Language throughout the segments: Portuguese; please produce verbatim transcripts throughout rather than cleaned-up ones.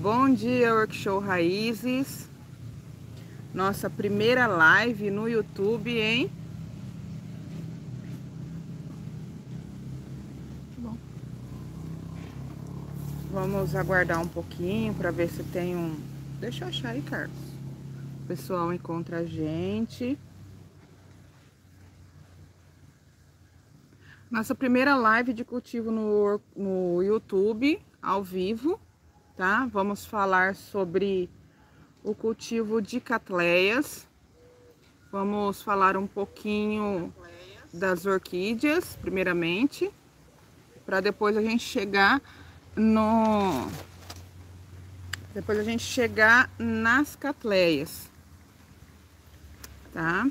Bom dia, Orquishow Raízes. Nossa primeira live no YouTube, hein? Bom. Vamos aguardar um pouquinho para ver se tem um... Deixa eu achar aí, Carlos. O pessoal encontra a gente. Nossa primeira live de cultivo no, no YouTube, ao vivo. Tá? Vamos falar sobre o cultivo de cattleyas. Vamos falar um pouquinho cattleyas. Das orquídeas, primeiramente, para depois a gente chegar no depois a gente chegar nas cattleyas, tá?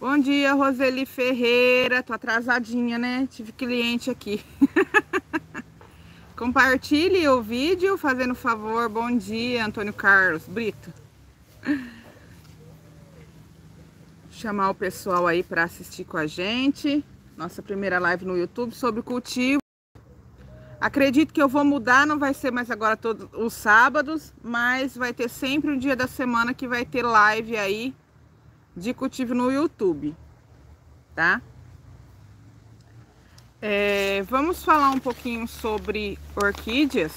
Bom dia, Roseli Ferreira. Tô atrasadinha, né? Tive cliente aqui. Compartilhe o vídeo, fazendo favor. Bom dia, Antônio Carlos Brito. Chamar o pessoal aí para assistir com a gente. Nossa primeira live no YouTube sobre cultivo. Acredito que eu vou mudar, não vai ser mais agora todos os sábados, mas vai ter sempre um dia da semana que vai ter live aí de cultivo no YouTube, tá? É, vamos falar um pouquinho sobre orquídeas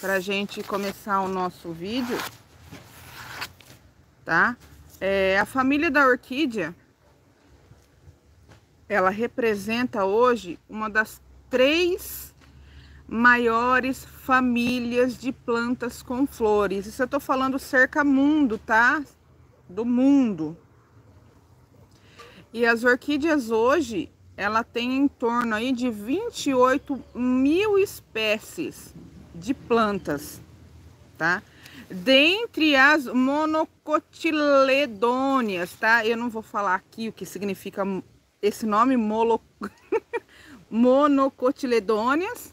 para a gente começar o nosso vídeo, tá? É, a família da orquídea, ela representa hoje uma das três maiores famílias de plantas com flores. Isso eu tô falando cerca mundo, tá? Do mundo. E as orquídeas hoje, ela tem em torno aí de vinte e oito mil espécies de plantas, tá? Dentre as monocotiledôneas, tá? Eu não vou falar aqui o que significa esse nome, molo... monocotiledôneas,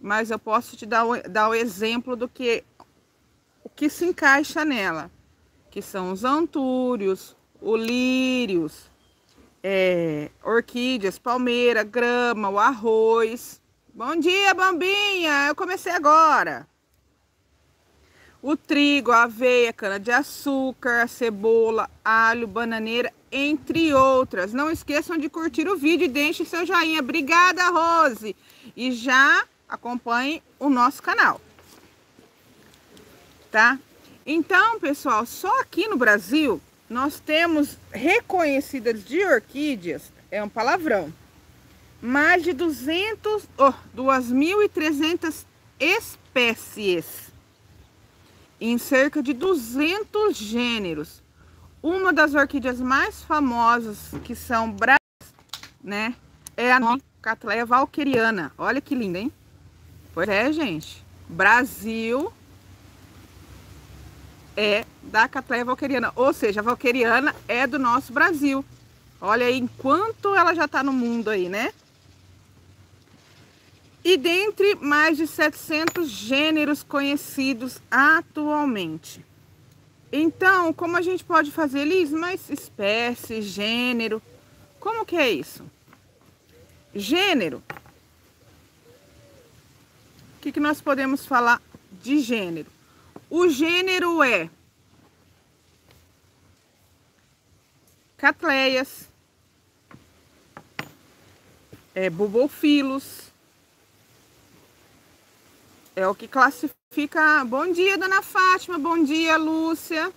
mas eu posso te dar o, dar o exemplo do que, o que se encaixa nela, que são os antúrios, os lírios, É, orquídeas, palmeira, grama, o arroz. Bom dia, Bambinha! Eu comecei agora. O trigo, a aveia, cana-de-açúcar, a cebola, alho, bananeira, entre outras. Não esqueçam de curtir o vídeo e deixe seu joinha. Obrigada, Rose! E já acompanhe o nosso canal, tá? Então, pessoal, só aqui no Brasil nós temos reconhecidas de orquídeas, é um palavrão, mais de duzentas, oh, duas mil e trezentas espécies, em cerca de duzentos gêneros. Uma das orquídeas mais famosas, que são brasileiras, né, é a nossa Cattleya walkeriana. Olha que linda, hein? Pois é, gente, Brasil é da Cattleya walkeriana, ou seja, a walkeriana é do nosso Brasil. Olha aí, enquanto ela já está no mundo aí, né? E dentre mais de setecentos gêneros conhecidos atualmente. Então, como a gente pode fazer, Elis? Mas espécie, gênero, como que é isso? Gênero. O que que nós podemos falar de gênero? O gênero é cattleyas, é bulbofilos, é o que classifica. Bom dia, dona Fátima, bom dia, Lúcia,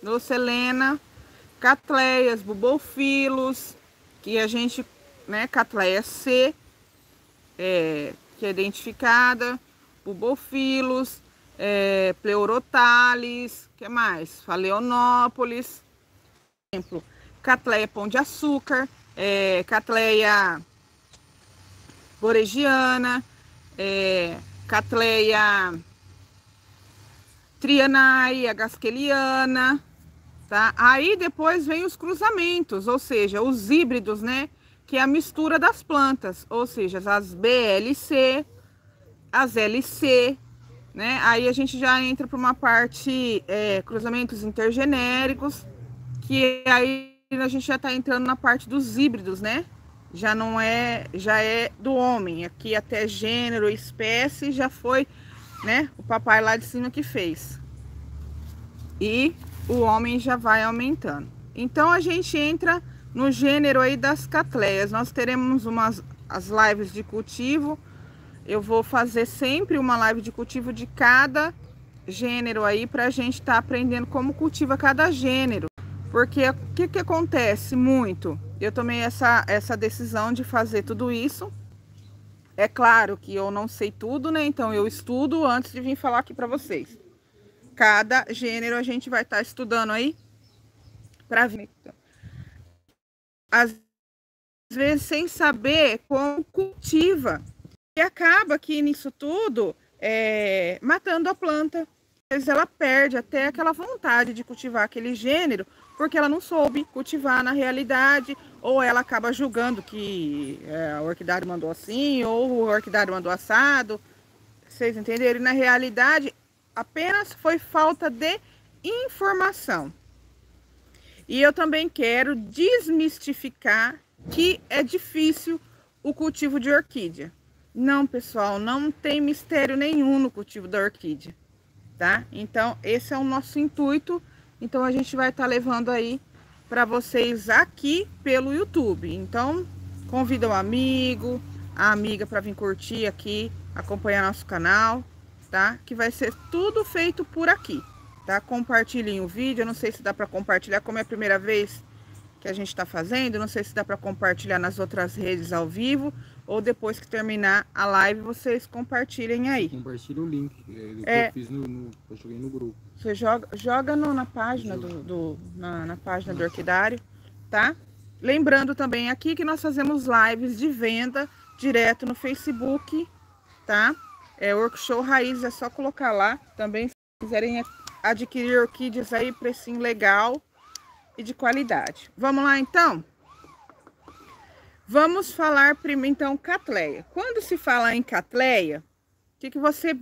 Lúcia Helena. Cattleyas, bulbofilos, que a gente, né, Cattleya C, é, que é identificada, bulbofilos, É, Pleurotalis, que mais? Phalaenopsis, exemplo, Cattleya Pão de Açúcar, é, Cattleya Boregiana, é, Cattleya Trianae, a Gasqueliana, tá? Aí depois vem os cruzamentos, ou seja, os híbridos, né? Que é a mistura das plantas, ou seja, as B L C, as L C, né? Aí a gente já entra para uma parte é, cruzamentos intergenéricos, que aí a gente já está entrando na parte dos híbridos, né? Já não é, já é do homem. Aqui até gênero, espécie já foi né? O papai lá de cima que fez. E o homem já vai aumentando. Então a gente entra no gênero aí das cattleyas. Nós teremos umas as lives de cultivo. Eu vou fazer sempre uma live de cultivo de cada gênero aí, pra gente estar tá aprendendo como cultiva cada gênero. Porque o que que acontece muito? Eu tomei essa, essa decisão de fazer tudo isso. É claro que eu não sei tudo, né? Então eu estudo antes de vir falar aqui pra vocês. Cada gênero a gente vai estar tá estudando aí pra vir. Às vezes sem saber como cultiva. E acaba aqui nisso tudo é, matando a planta. Às vezes ela perde até aquela vontade de cultivar aquele gênero, porque ela não soube cultivar na realidade, ou ela acaba julgando que é, a orquidário mandou assim, ou o orquidário mandou assado. Vocês entenderam? E na realidade, apenas foi falta de informação. E eu também quero desmistificar que é difícil o cultivo de orquídea. Não, pessoal, não tem mistério nenhum no cultivo da orquídea, tá? Então, esse é o nosso intuito. Então, a gente vai estar tá levando aí para vocês aqui pelo YouTube. Então, convida o amigo, a amiga para vir curtir aqui, acompanhar nosso canal, tá? Que vai ser tudo feito por aqui, tá? Compartilhem o vídeo. Eu não sei se dá para compartilhar, como é a primeira vez que a gente está fazendo. Não sei se dá para compartilhar nas outras redes ao vivo, ou depois que terminar a live, vocês compartilhem aí. Compartilha o link que é, eu fiz no, no, eu joguei no grupo. Você joga, joga no, na página, do, do, na, na página do Orquidário, tá? Lembrando também aqui que nós fazemos lives de venda direto no Facebook, tá? É Orquishow Raízes, é só colocar lá. Também se quiserem adquirir orquídeas aí, precinho legal e de qualidade. Vamos lá, então? Vamos falar primeiro, então, cattleya. Quando se fala em cattleya, o que, que você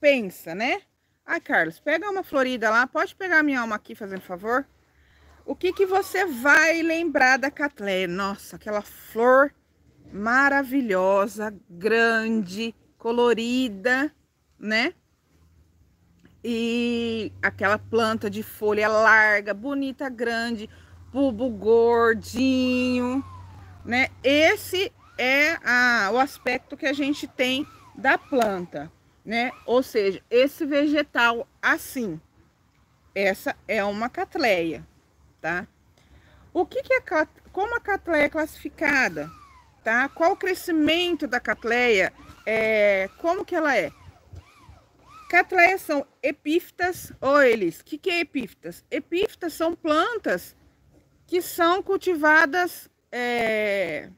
pensa, né? Ah, Carlos, pega uma florida lá, pode pegar minha alma aqui, fazendo favor. O que, que você vai lembrar da cattleya? Nossa, aquela flor maravilhosa, grande, colorida, né? E aquela planta de folha larga, bonita, grande, bulbo gordinho, né? Esse é a, o aspecto que a gente tem da planta, né? Ou seja, esse vegetal assim. Essa é uma cattleya, tá? O que que é, como a cattleya é classificada, tá? Qual o crescimento da cattleya? É, como que ela é? Cattleyas são epífitas ou eles. O que que é epífitas? Epífitas são plantas que são cultivadas É,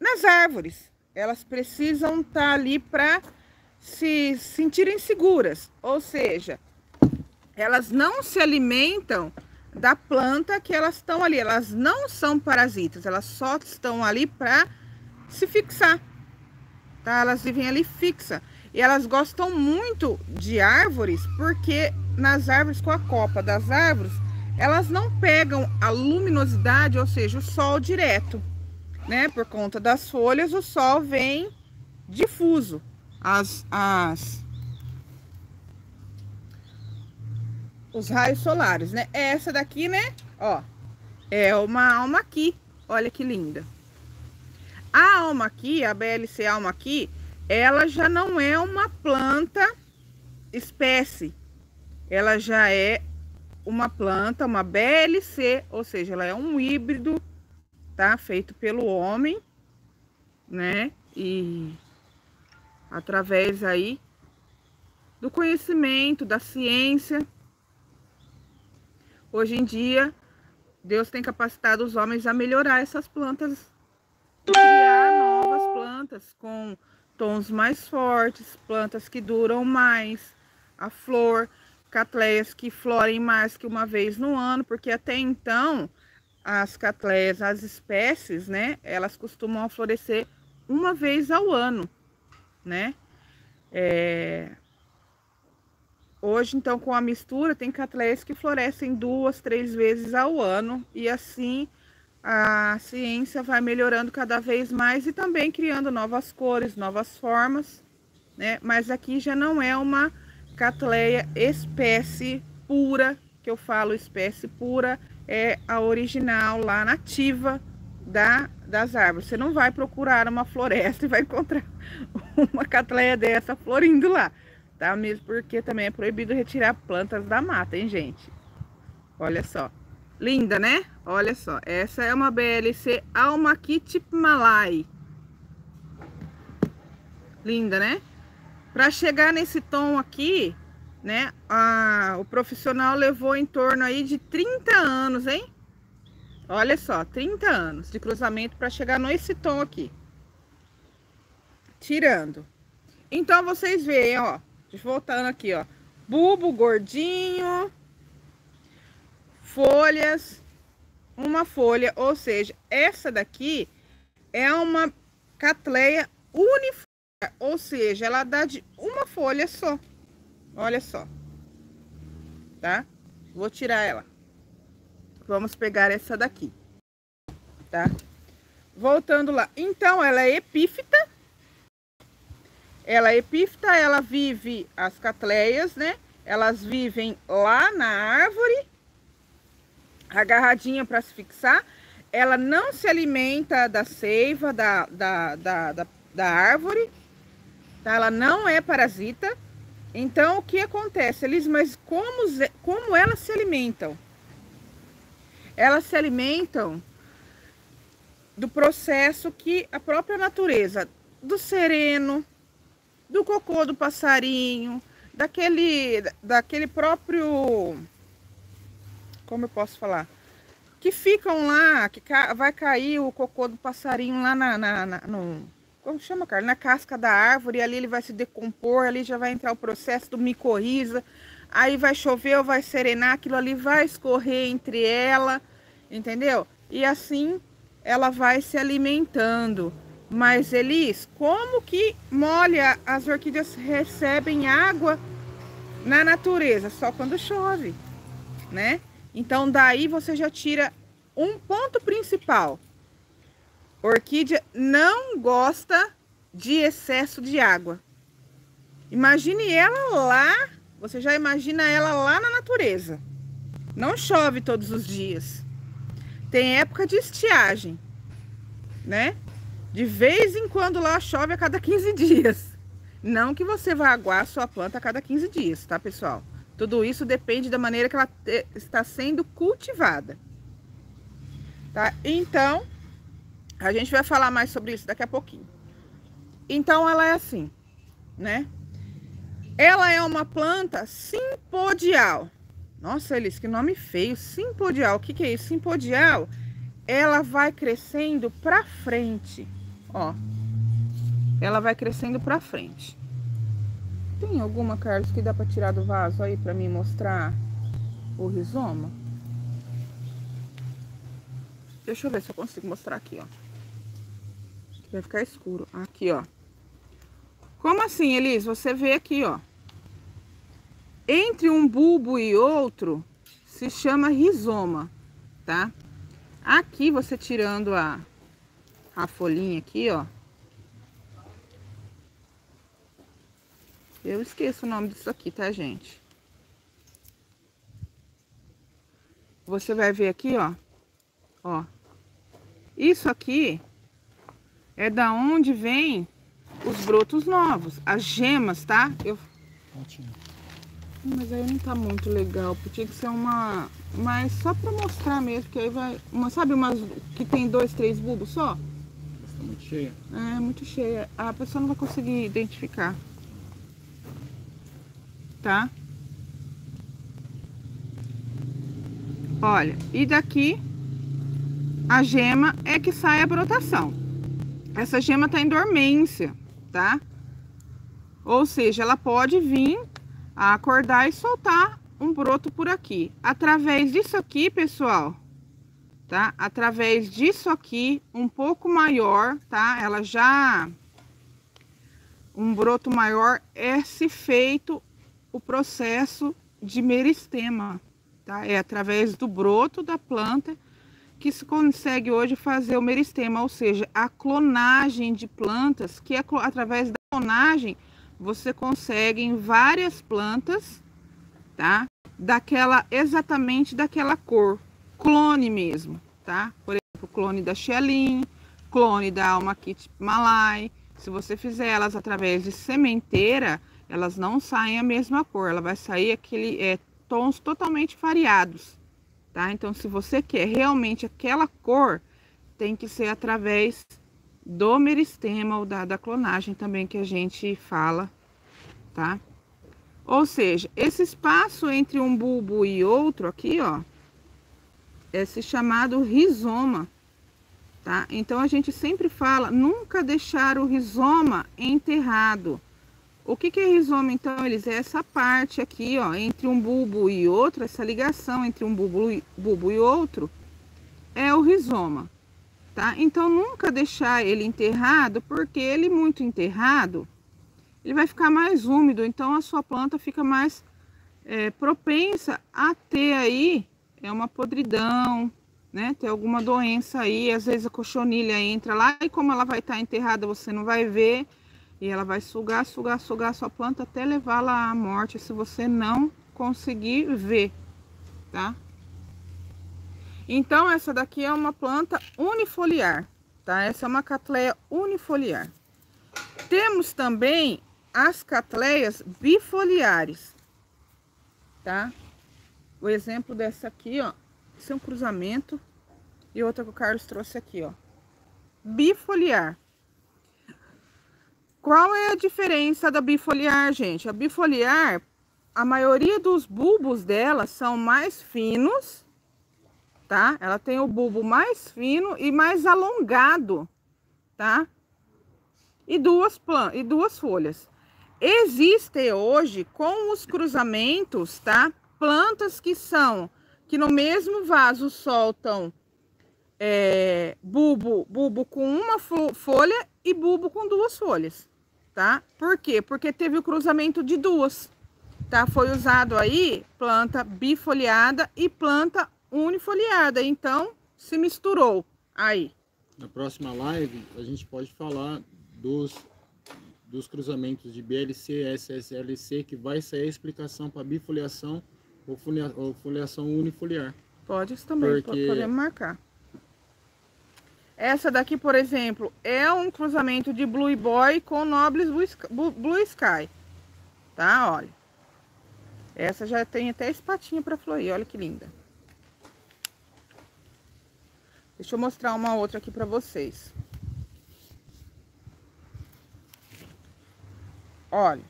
nas árvores. Elas precisam estar ali para se sentirem seguras, ou seja, elas não se alimentam da planta que elas estão ali, elas não são parasitas, elas só estão ali para se fixar, tá? Elas vivem ali fixa, e elas gostam muito de árvores, porque nas árvores, com a copa das árvores, elas não pegam a luminosidade, ou seja, o sol direto, né? Por conta das folhas, o sol vem difuso. As, as... Os raios solares, né? Essa daqui, né? Ó, é uma alma aqui. Olha que linda. A alma aqui, a B L C alma aqui, ela já não é uma planta espécie. Ela já é uma planta, uma B L C, ou seja, ela é um híbrido, tá? Feito pelo homem, né? E através aí do conhecimento, da ciência. Hoje em dia, Deus tem capacitado os homens a melhorar essas plantas, criar novas plantas com tons mais fortes, plantas que duram mais, a flor, cattleyas que florem mais que uma vez no ano, porque até então as cattleyas, as espécies, né, elas costumam florescer uma vez ao ano, né? É... Hoje, então, com a mistura, tem cattleyas que florescem duas, três vezes ao ano, e assim a ciência vai melhorando cada vez mais e também criando novas cores, novas formas, né? Mas aqui já não é uma Cattleya espécie pura, que eu falo espécie pura, é a original lá nativa da, das árvores. Você não vai procurar uma floresta e vai encontrar uma Cattleya dessa florindo lá, tá? Mesmo porque também é proibido retirar plantas da mata, hein, gente? Olha só, linda, né? Olha só, essa é uma B L C Almakite Malai. Linda, né? Para chegar nesse tom aqui, né? A, o profissional levou em torno aí de trinta anos, hein? Olha só, trinta anos de cruzamento para chegar nesse tom aqui. Tirando. Então vocês veem, ó, voltando aqui, ó, bulbo gordinho, folhas, uma folha, ou seja, essa daqui é uma Cattleya uniforme. Ou seja, ela dá de uma folha só. Olha só. Tá? Vou tirar ela. Vamos pegar essa daqui. Tá? Voltando lá. Então, ela é epífita. Ela é epífita, ela vive as Cattleyas, né? Elas vivem lá na árvore, agarradinha para se fixar. Ela não se alimenta da seiva, da, da, da, da, da árvore. Tá? Ela não é parasita. Então, o que acontece, Elis? Mas como, como elas se alimentam? Elas se alimentam do processo que a própria natureza, do sereno, do cocô do passarinho, daquele, daquele próprio, como eu posso falar, que ficam lá, que vai cair o cocô do passarinho lá na... na, na no, como chama, cara? Na casca da árvore, ali ele vai se decompor, ali já vai entrar o processo do micorriza, aí vai chover ou vai serenar, aquilo ali vai escorrer entre ela, entendeu? E assim ela vai se alimentando. Mas, Elis, como que molha as orquídeas recebem água na natureza? Só quando chove, né? Então daí você já tira um ponto principal. Orquídea não gosta de excesso de água. Imagine ela lá, você já imagina ela lá na natureza. Não chove todos os dias. Tem época de estiagem, né? De vez em quando lá chove a cada quinze dias. Não que você vá aguar sua planta a cada quinze dias, tá, pessoal? Tudo isso depende da maneira que ela está sendo cultivada. Tá? Então... a gente vai falar mais sobre isso daqui a pouquinho. Então ela é assim, né? Ela é uma planta simpodial. Nossa, Elis, que nome feio. Simpodial. O que que é isso? Simpodial, ela vai crescendo pra frente. Ó. Ela vai crescendo pra frente. Tem alguma, Carlos, que dá pra tirar do vaso aí pra me mostrar o rizoma? Deixa eu ver se eu consigo mostrar aqui, ó. Vai ficar escuro. Aqui, ó. Como assim, Elis? Você vê aqui, ó. Entre um bulbo e outro, se chama rizoma, tá? Aqui, você tirando a, a folhinha aqui, ó. Eu esqueço o nome disso aqui, tá, gente? Você vai ver aqui, ó. Ó. Isso aqui... é da onde vem os brotos novos, as gemas, tá? Eu... mas aí não tá muito legal, tinha que ser uma... mas só pra mostrar mesmo, que aí vai... uma, sabe umas que tem dois, três bulbos só? Está muito cheia. É, muito cheia. A pessoa não vai conseguir identificar. Tá? Olha, e daqui a gema é que sai a brotação. Essa gema tá em dormência, tá? Ou seja, ela pode vir a acordar e soltar um broto por aqui. Através disso aqui, pessoal, tá? Através disso aqui, um pouco maior, tá? Ela já... um broto maior é se feito o processo de meristema, tá? É através do broto da planta que se consegue hoje fazer o meristema, ou seja, a clonagem de plantas, que é através da clonagem você consegue em várias plantas, tá? Daquela, exatamente daquela cor, clone mesmo, tá? Por exemplo, clone da Xelin, clone da Alma Kit Malai. Se você fizer elas através de sementeira, elas não saem a mesma cor, ela vai sair aquele, é, tons totalmente variados, tá? Então, se você quer realmente aquela cor, tem que ser através do meristema ou da, da clonagem também, que a gente fala, tá? Ou seja, esse espaço entre um bulbo e outro aqui, ó, esse chamado rizoma, tá? Então, a gente sempre fala, nunca deixar o rizoma enterrado. O que que é rizoma, então, eles é essa parte aqui, ó, entre um bulbo e outro, essa ligação entre um bulbo e, bulbo e outro, é o rizoma, tá? Então, nunca deixar ele enterrado, porque ele muito enterrado, ele vai ficar mais úmido, então a sua planta fica mais é, propensa a ter aí, é uma podridão, né? Ter alguma doença aí, às vezes a cochonilha entra lá e como ela vai estar enterrada, você não vai ver. E ela vai sugar, sugar, sugar a sua planta até levá-la à morte, se você não conseguir ver, tá? Então, essa daqui é uma planta unifoliar, tá? Essa é uma Cattleya unifoliar. Temos também as Cattleyas bifoliares, tá? O exemplo dessa aqui, ó, esse é um cruzamento e outra que o Carlos trouxe aqui, ó. Bifoliar. Qual é a diferença da bifoliar, gente? A bifoliar, a maioria dos bulbos dela são mais finos, tá? Ela tem o bulbo mais fino e mais alongado, tá? E duas plantas, e duas folhas. Existem hoje, com os cruzamentos, tá? Plantas que são, que no mesmo vaso soltam é, bulbo, bulbo com uma folha e bulbo com duas folhas. Tá? Por quê? Porque teve o cruzamento de duas, tá? Foi usado aí planta bifoliada e planta unifoliada, então se misturou aí. Na próxima live a gente pode falar dos, dos cruzamentos de B L C, S S L C, que vai sair a explicação para bifoliação ou, folia, ou foliação unifoliar. Pode também, porque... podemos marcar. Essa daqui, por exemplo, é um cruzamento de Blue Boy com Nobles Blue Sky, tá? Olha, essa já tem até espatinha para florir, olha que linda. Deixa eu mostrar uma outra aqui para vocês. Olha,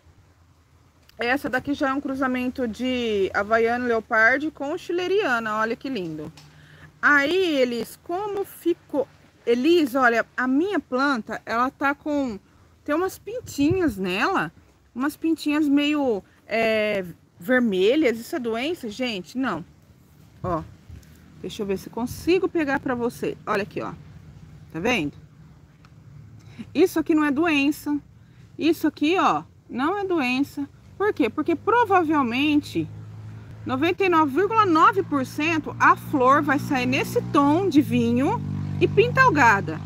essa daqui já é um cruzamento de Havaiano Leopardi com Schilleriana, olha que lindo. Aí, Elis, como ficou... Elis, olha, a minha planta, ela tá com... Tem umas pintinhas nela, umas pintinhas meio é, vermelhas. Isso é doença, gente? Não. Ó, deixa eu ver se consigo pegar pra você. Olha aqui, ó. Tá vendo? Isso aqui não é doença. Isso aqui, ó, não é doença. Por quê? Porque provavelmente... noventa e nove vírgula nove por cento a flor vai sair nesse tom de vinho e pintalgada,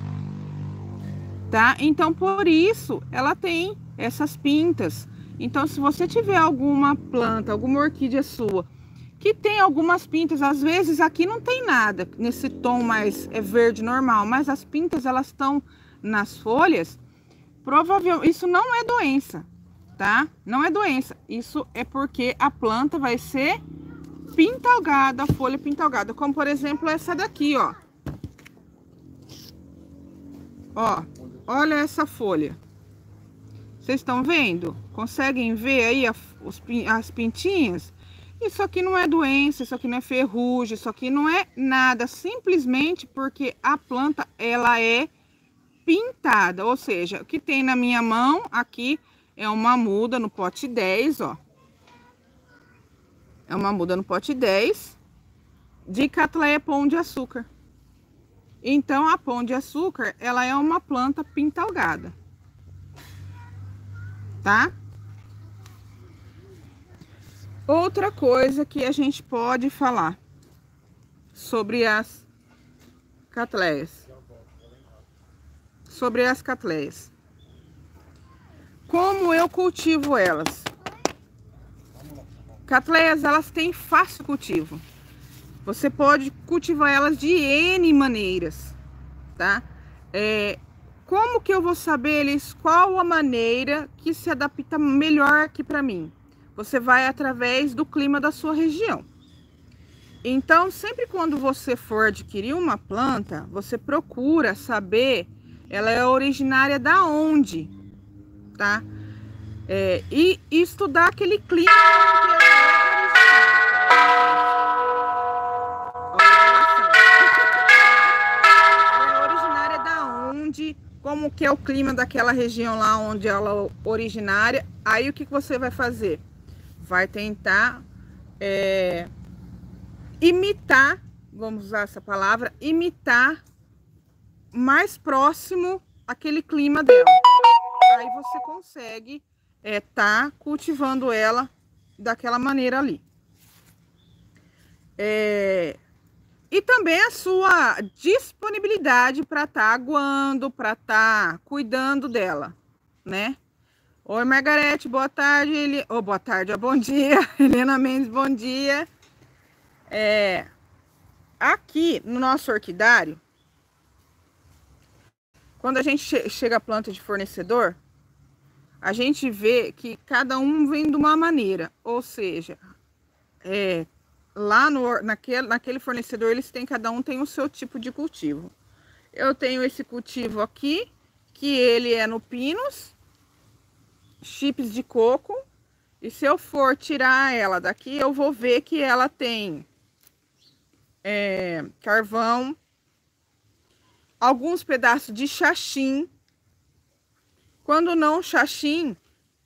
tá? Então, por isso, ela tem essas pintas. Então, se você tiver alguma planta, alguma orquídea sua, que tem algumas pintas, às vezes aqui não tem nada, nesse tom mais é verde normal, mas as pintas, elas estão nas folhas, provavelmente, isso não é doença. Tá? Não é doença, isso é porque a planta vai ser pintalgada, a folha pintalgada, como por exemplo essa daqui, ó. Ó, olha essa folha. Vocês estão vendo? Conseguem ver aí a, os, as pintinhas? Isso aqui não é doença, isso aqui não é ferrugem, isso aqui não é nada, simplesmente porque a planta, ela é pintada, ou seja, o que tem na minha mão aqui é uma muda no pote dez, ó. É uma muda no pote dez de Cattleya Pão de Açúcar. Então, a Pão de Açúcar, ela é uma planta pintalgada. Tá? Outra coisa que a gente pode falar sobre as Cattleyas. Sobre as Cattleyas. Como eu cultivo elas? Cattleyas, elas têm fácil cultivo. Você pode cultivar elas de N maneiras, tá? É, como que eu vou saber, Elis, qual a maneira que se adapta melhor aqui para mim? Você vai através do clima da sua região. Então, sempre quando você for adquirir uma planta, você procura saber ela é originária da onde, tá? É, e, e estudar aquele clima que ela é originária da onde, como que é o clima daquela região lá onde ela é originária. Aí o que, que você vai fazer? Vai tentar é, imitar, vamos usar essa palavra, imitar mais próximo aquele clima dela. Aí você consegue é, tá cultivando ela daquela maneira ali. É, e também a sua disponibilidade para estar aguando, para estar cuidando dela, né? Oi, Margarete, boa tarde. Ele... Oh, boa tarde, oh, bom dia. Helena Mendes, bom dia. É, aqui no nosso orquidário, quando a gente che chega a planta de fornecedor, a gente vê que cada um vem de uma maneira. Ou seja, é, lá no, naquele, naquele fornecedor, eles têm, cada um tem o seu tipo de cultivo. Eu tenho esse cultivo aqui, que ele é no pinus, chips de coco. E se eu for tirar ela daqui, eu vou ver que ela tem é, carvão, alguns pedaços de xaxim, quando não xaxim,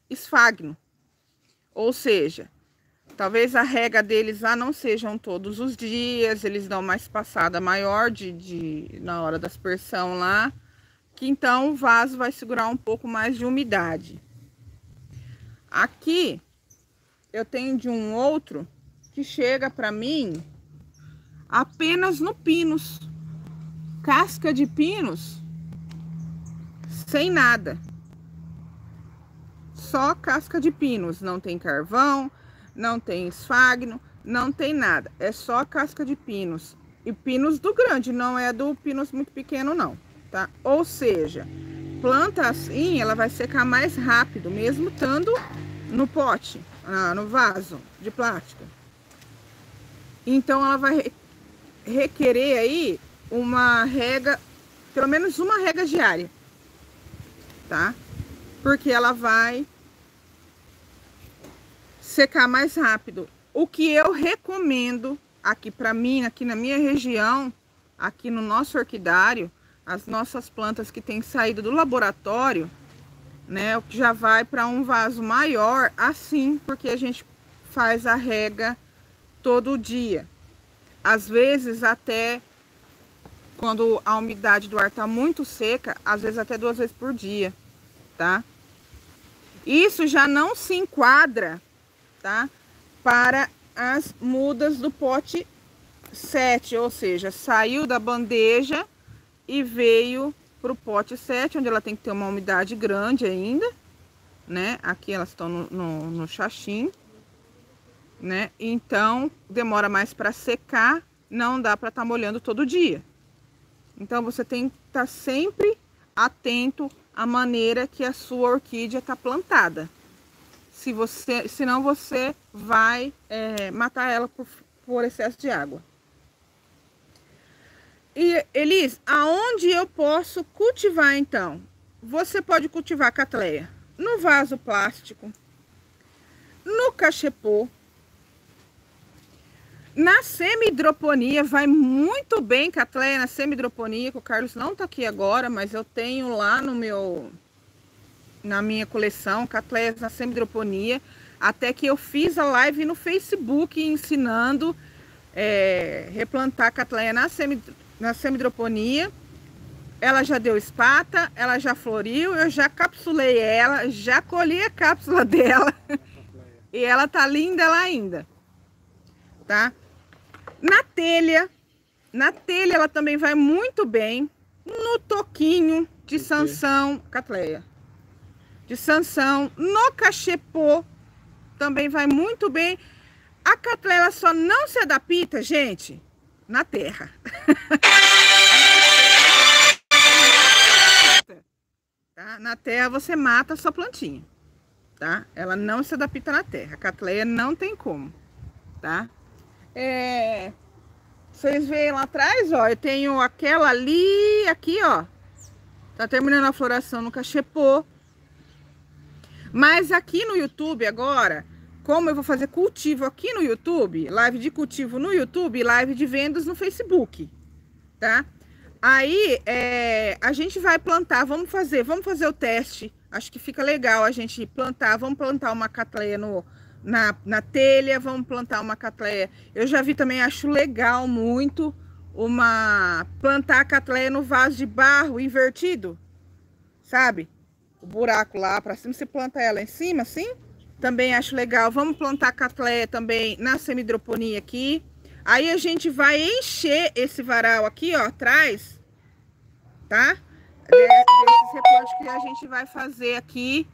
esfagno. Ou seja, talvez a rega deles lá não sejam todos os dias, eles dão uma espaçada maior de, de, na hora da aspersão lá, que então o vaso vai segurar um pouco mais de umidade. Aqui eu tenho de um outro que chega para mim apenas no pinus. Casca de pinus sem nada, só casca de pinus, não tem carvão, não tem esfagno, não tem nada, é só casca de pinus, e pinus do grande, não é do pinus muito pequeno não, tá? Ou seja, planta assim ela vai secar mais rápido, mesmo estando no pote, no vaso de plástico. Então ela vai requerer aí uma rega, pelo menos uma rega diária, tá? Porque ela vai secar mais rápido. O que eu recomendo aqui para mim, aqui na minha região, aqui no nosso orquidário, as nossas plantas que têm saído do laboratório, né, já vai para um vaso maior assim, porque a gente faz a rega todo dia. Às vezes até quando a umidade do ar está muito seca, às vezes até duas vezes por dia, tá? Isso já não se enquadra, tá? Para as mudas do pote sete, ou seja, saiu da bandeja e veio para o pote sete, onde ela tem que ter uma umidade grande ainda, né? Aqui elas estão no, no, no xaxim, né? Então, demora mais para secar, não dá para estar molhando todo dia. Então, você tem que estar sempre atento à maneira que a sua orquídea está plantada. Se você, senão você vai é, matar ela por, por excesso de água. E, Elis, aonde eu posso cultivar, então? Você pode cultivar a Cattleya no vaso plástico, no cachepô. Na semi-hidroponia, vai muito bem, Cattleya, na semi-hidroponia, que o Carlos não tá aqui agora, mas eu tenho lá no meu, na minha coleção, Cattleya na semi-hidroponia, até que eu fiz a live no Facebook ensinando é, replantar Cattleya na semi, na semi-hidroponia. Ela já deu espata, ela já floriu, eu já capsulei ela, já colhi a cápsula dela e ela tá linda lá ainda, tá? Na telha, na telha ela também vai muito bem. No toquinho de Sansão, Cattleya. de Sansão. No cachepô também vai muito bem. A Cattleya só não se adapta, gente, na terra. Tá? Na terra você mata a sua plantinha, tá? Ela não se adapta na terra. A Cattleya não tem como, tá? É... Vocês veem lá atrás, ó, eu tenho aquela ali, aqui, ó. Tá terminando a floração no cachepô. Mas aqui no YouTube agora, como eu vou fazer cultivo aqui no YouTube, live de cultivo no YouTube, live de vendas no Facebook, tá? Aí, é, a gente vai plantar, vamos fazer, vamos fazer o teste. Acho que fica legal a gente plantar, vamos plantar uma Cattleya no... Na, na telha, vamos plantar uma Cattleya. Eu já vi também, acho legal muito uma plantar a Cattleya no vaso de barro invertido, sabe? O buraco lá para cima, você planta ela em cima assim, também acho legal. Vamos plantar a Cattleya também na semidroponia aqui. Aí a gente vai encher esse varal aqui, ó, atrás, tá? Desse reporte que a gente vai fazer aqui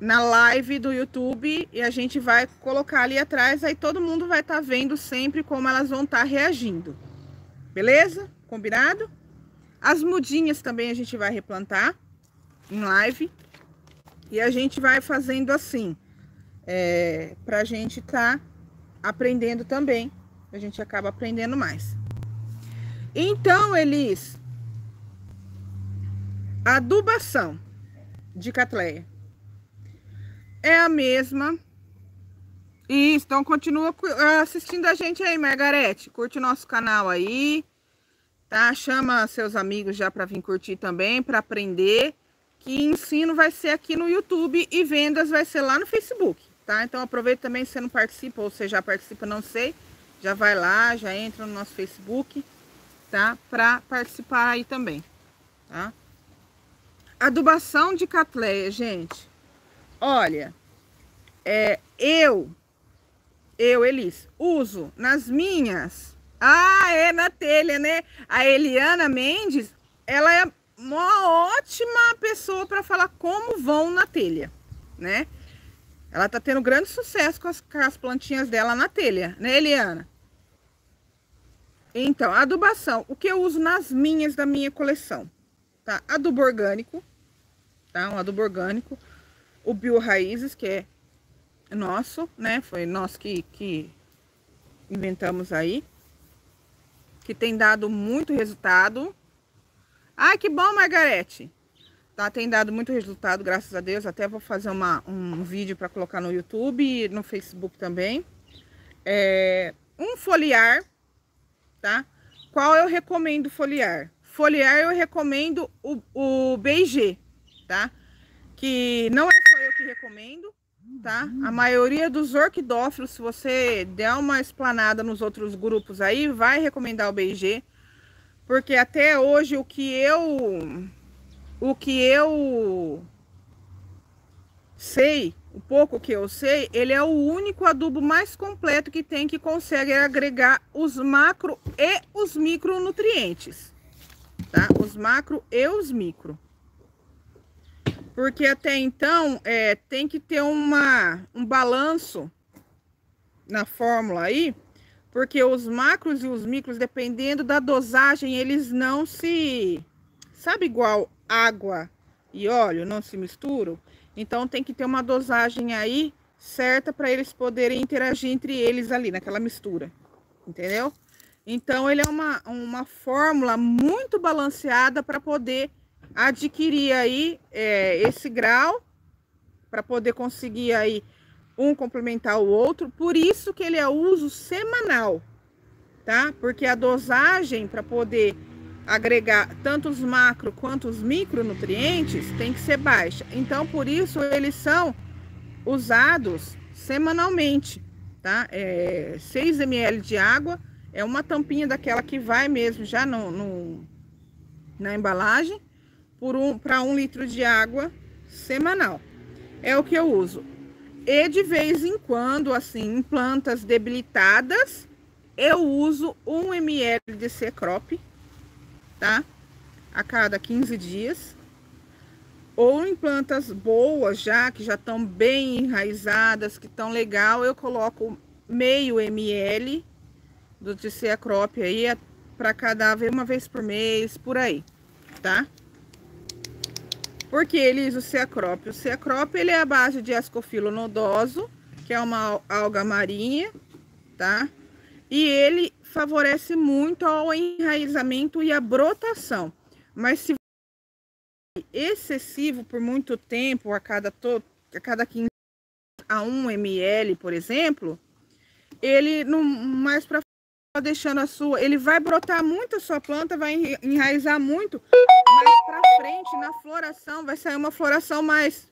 na live do YouTube, e a gente vai colocar ali atrás, aí todo mundo vai estar tá vendo sempre como elas vão estar tá reagindo. Beleza? Combinado? As mudinhas também a gente vai replantar em live, e a gente vai fazendo assim, é, pra gente tá aprendendo também, a gente acaba aprendendo mais. Então, Elis, a adubação de Cattleya é a mesma. Isso, então continua assistindo a gente aí, Margarete. Curte o nosso canal aí, tá? Chama seus amigos já para vir curtir também, para aprender. Que ensino vai ser aqui no YouTube e vendas vai ser lá no Facebook, tá? Então aproveita também, se você não participa ou você já participa, não sei. Já vai lá, já entra no nosso Facebook, tá? Para participar aí também, tá? Adubação de Cattleya, gente. Olha, é, eu, eu, Elis, uso nas minhas... Ah, é na telha, né? A Eliana Mendes, ela é uma ótima pessoa para falar como vão na telha, né? Ela tá tendo grande sucesso com as, com as plantinhas dela na telha, né, Eliana? Então, adubação. O que eu uso nas minhas, da minha coleção? Tá? Adubo orgânico, tá? Um adubo orgânico. O Bio Raízes, que é nosso, né? Foi nós que, que inventamos aí. Que tem dado muito resultado. Ai, que bom, Margarete! Tá, tem dado muito resultado, graças a Deus. Até vou fazer uma, um vídeo para colocar no YouTube e no Facebook também. É, um foliar, tá? Qual eu recomendo foliar? Foliar eu recomendo o, o B e G, tá? Que não é só eu que recomendo, tá? A maioria dos orquidófilos, se você der uma explanada nos outros grupos aí, vai recomendar o B e G, porque até hoje o que eu o que eu sei, o pouco que eu sei, ele é o único adubo mais completo que tem, que consegue agregar os macro e os micronutrientes, tá? Os macro e os micro. Porque até então, é, tem que ter uma, um balanço na fórmula aí, porque os macros e os micros, dependendo da dosagem, eles não se... Sabe, igual água e óleo não se misturam? Então tem que ter uma dosagem aí certa para eles poderem interagir entre eles ali, naquela mistura, entendeu? Então ele é uma, uma fórmula muito balanceada para poder... adquirir aí é, esse grau, para poder conseguir aí um complementar o outro. Por isso que ele é uso semanal, tá? Porque a dosagem para poder agregar tanto os macro quanto os micronutrientes tem que ser baixa. Então por isso eles são usados semanalmente, tá? É, seis mililitros de água, é uma tampinha daquela que vai mesmo já no, no, na embalagem, para um, um litro de água semanal. É o que eu uso. E de vez em quando, assim, em plantas debilitadas, eu uso um mililitro de Sea Crop, tá? A cada quinze dias. ou em plantas boas já, que já estão bem enraizadas, que estão legal, eu coloco meio ml do de Sea Crop aí para cadáver uma vez por mês, por aí, tá? Porque eles, o Sea Crop, o Sea Crop ele é a base de Ascofilo nodoso, que é uma alga marinha, tá? E ele favorece muito ao enraizamento e à brotação. Mas se excessivo por muito tempo, a cada todo, a cada quinze a um mililitro, por exemplo, ele não mais para deixando a sua, ele vai brotar muito a sua planta, vai enraizar muito, mas para frente na floração vai sair uma floração mais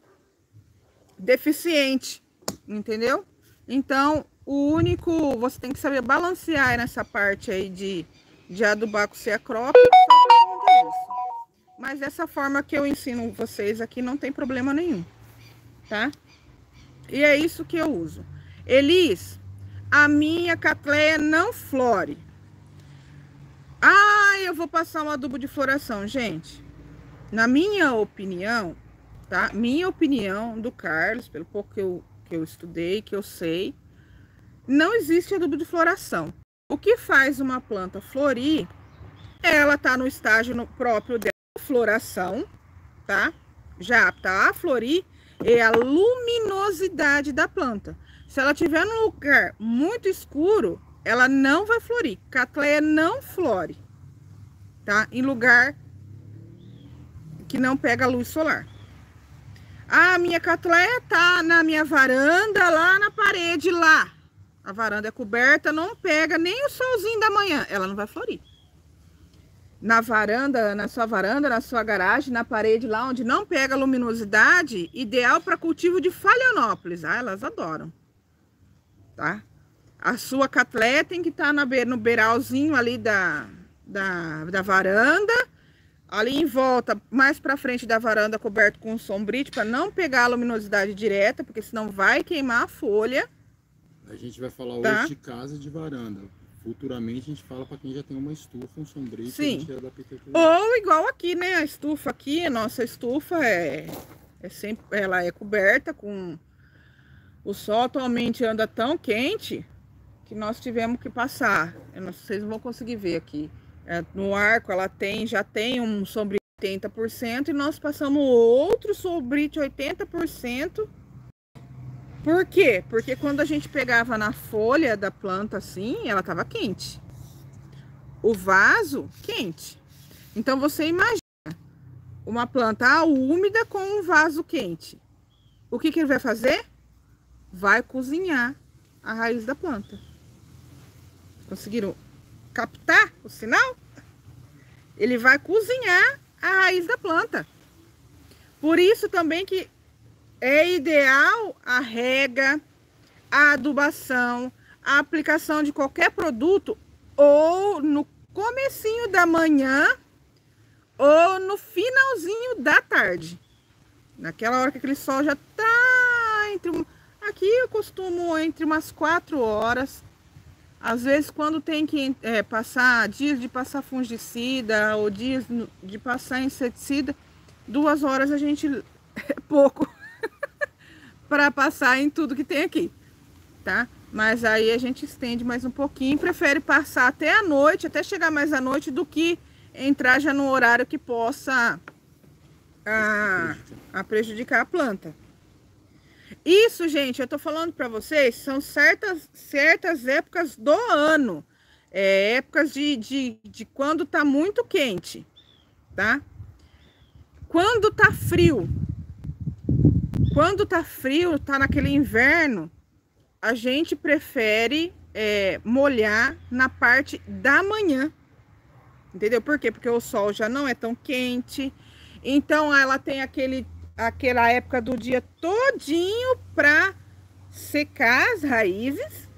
deficiente, entendeu? Então, o único, você tem que saber balancear nessa parte aí de de adubar com Sea Crop, só para conta disso. Mas dessa forma que eu ensino vocês aqui não tem problema nenhum, tá? E é isso que eu uso. Elis, a minha Cattleya não flore. Ah, eu vou passar um adubo de floração, gente. Na minha opinião, tá? Minha opinião do Carlos, pelo pouco que eu, que eu estudei, que eu sei, não existe adubo de floração. O que faz uma planta florir, ela tá no estágio próprio dela. Floração, tá? Já apta a florir, é a luminosidade da planta. Se ela tiver num lugar muito escuro, ela não vai florir. Cattleya não flore, tá? Em lugar que não pega luz solar. A minha Cattleya tá na minha varanda, lá na parede, lá. A varanda é coberta, não pega nem o solzinho da manhã, ela não vai florir. Na varanda, na sua varanda, na sua garagem, na parede, lá onde não pega luminosidade, ideal para cultivo de Phalaenopsis. Ah, elas adoram, tá? A sua Cattleya tem que estar tá no beiralzinho ali da, da, da varanda, ali em volta, mais para frente da varanda, coberto com sombrite, para não pegar a luminosidade direta, porque senão vai queimar a folha. A gente vai falar tá? hoje de casa e de varanda. Futuramente a gente fala para quem já tem uma estufa, um sombrio, sim, da ou igual aqui, né? A estufa aqui, a nossa estufa é, é sempre, ela é coberta com o sol. Atualmente anda tão quente que nós tivemos que passar. Eu não, vocês não vão conseguir ver aqui. É, no arco ela tem, já tem um sombrio oitenta por cento e nós passamos outro sombrio oitenta por cento. Por quê? Porque quando a gente pegava na folha da planta assim, ela tava quente. O vaso, quente. Então, você imagina uma planta úmida com um vaso quente. O que que ele vai fazer? Vai cozinhar a raiz da planta. Conseguiram captar o sinal? Ele vai cozinhar a raiz da planta. Por isso também que é ideal a rega, a adubação, a aplicação de qualquer produto ou no comecinho da manhã ou no finalzinho da tarde. Naquela hora que aquele sol já tá entre... Aqui eu costumo entre umas quatro horas. Às vezes quando tem que é, passar dias de passar fungicida ou dias de passar inseticida, duas horas a gente... é pouco. Para passar em tudo que tem aqui, tá? Mas aí a gente estende mais um pouquinho, prefere passar até a noite, até chegar mais à noite, do que entrar já no horário que possa a, a prejudicar a planta. Isso, gente, eu tô falando para vocês, são certas, certas épocas do ano, é, épocas de, de, de quando tá muito quente, tá? Quando tá frio... Quando tá frio, tá naquele inverno, a gente prefere é, molhar na parte da manhã. Entendeu? Por quê? Porque o sol já não é tão quente. Então ela tem aquele, aquela época do dia todinho para secar as raízes.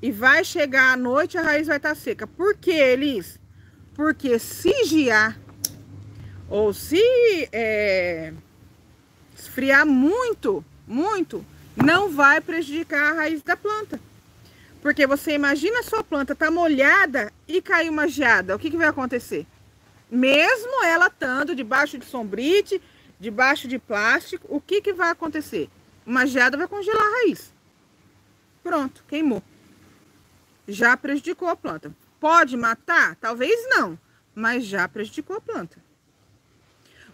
E vai chegar à noite, a raiz vai estar seca. Por que, Elis? Porque se gear ou se... É... esfriar muito, muito, não vai prejudicar a raiz da planta. Porque você imagina a sua planta tá molhada e caiu uma geada. O que que vai acontecer? Mesmo ela estando debaixo de sombrite, debaixo de plástico, o que que vai acontecer? Uma geada vai congelar a raiz. Pronto, queimou. Já prejudicou a planta. Pode matar? Talvez não, mas já prejudicou a planta.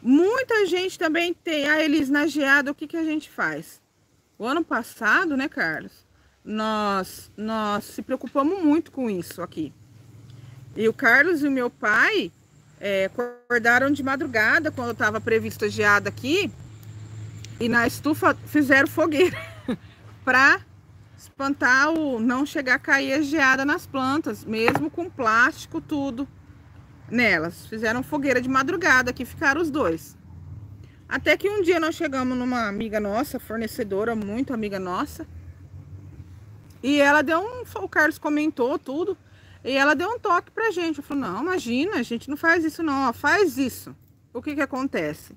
Muita gente também tem, ah, Elis, na geada, o que que a gente faz? O ano passado, né, Carlos? Nós, nós se preocupamos muito com isso aqui. E o Carlos e o meu pai é, acordaram de madrugada, quando estava prevista geada aqui, e na estufa fizeram fogueira para espantar o não chegar a cair a geada nas plantas, mesmo com plástico, tudo nelas. Fizeram fogueira de madrugada, que ficaram os dois. Até que um dia nós chegamos numa amiga nossa, fornecedora, muito amiga nossa, e ela deu um... O Carlos comentou tudo, e ela deu um toque pra gente. Eu falei, não, imagina, a gente não faz isso não, ó, faz isso. O que que acontece?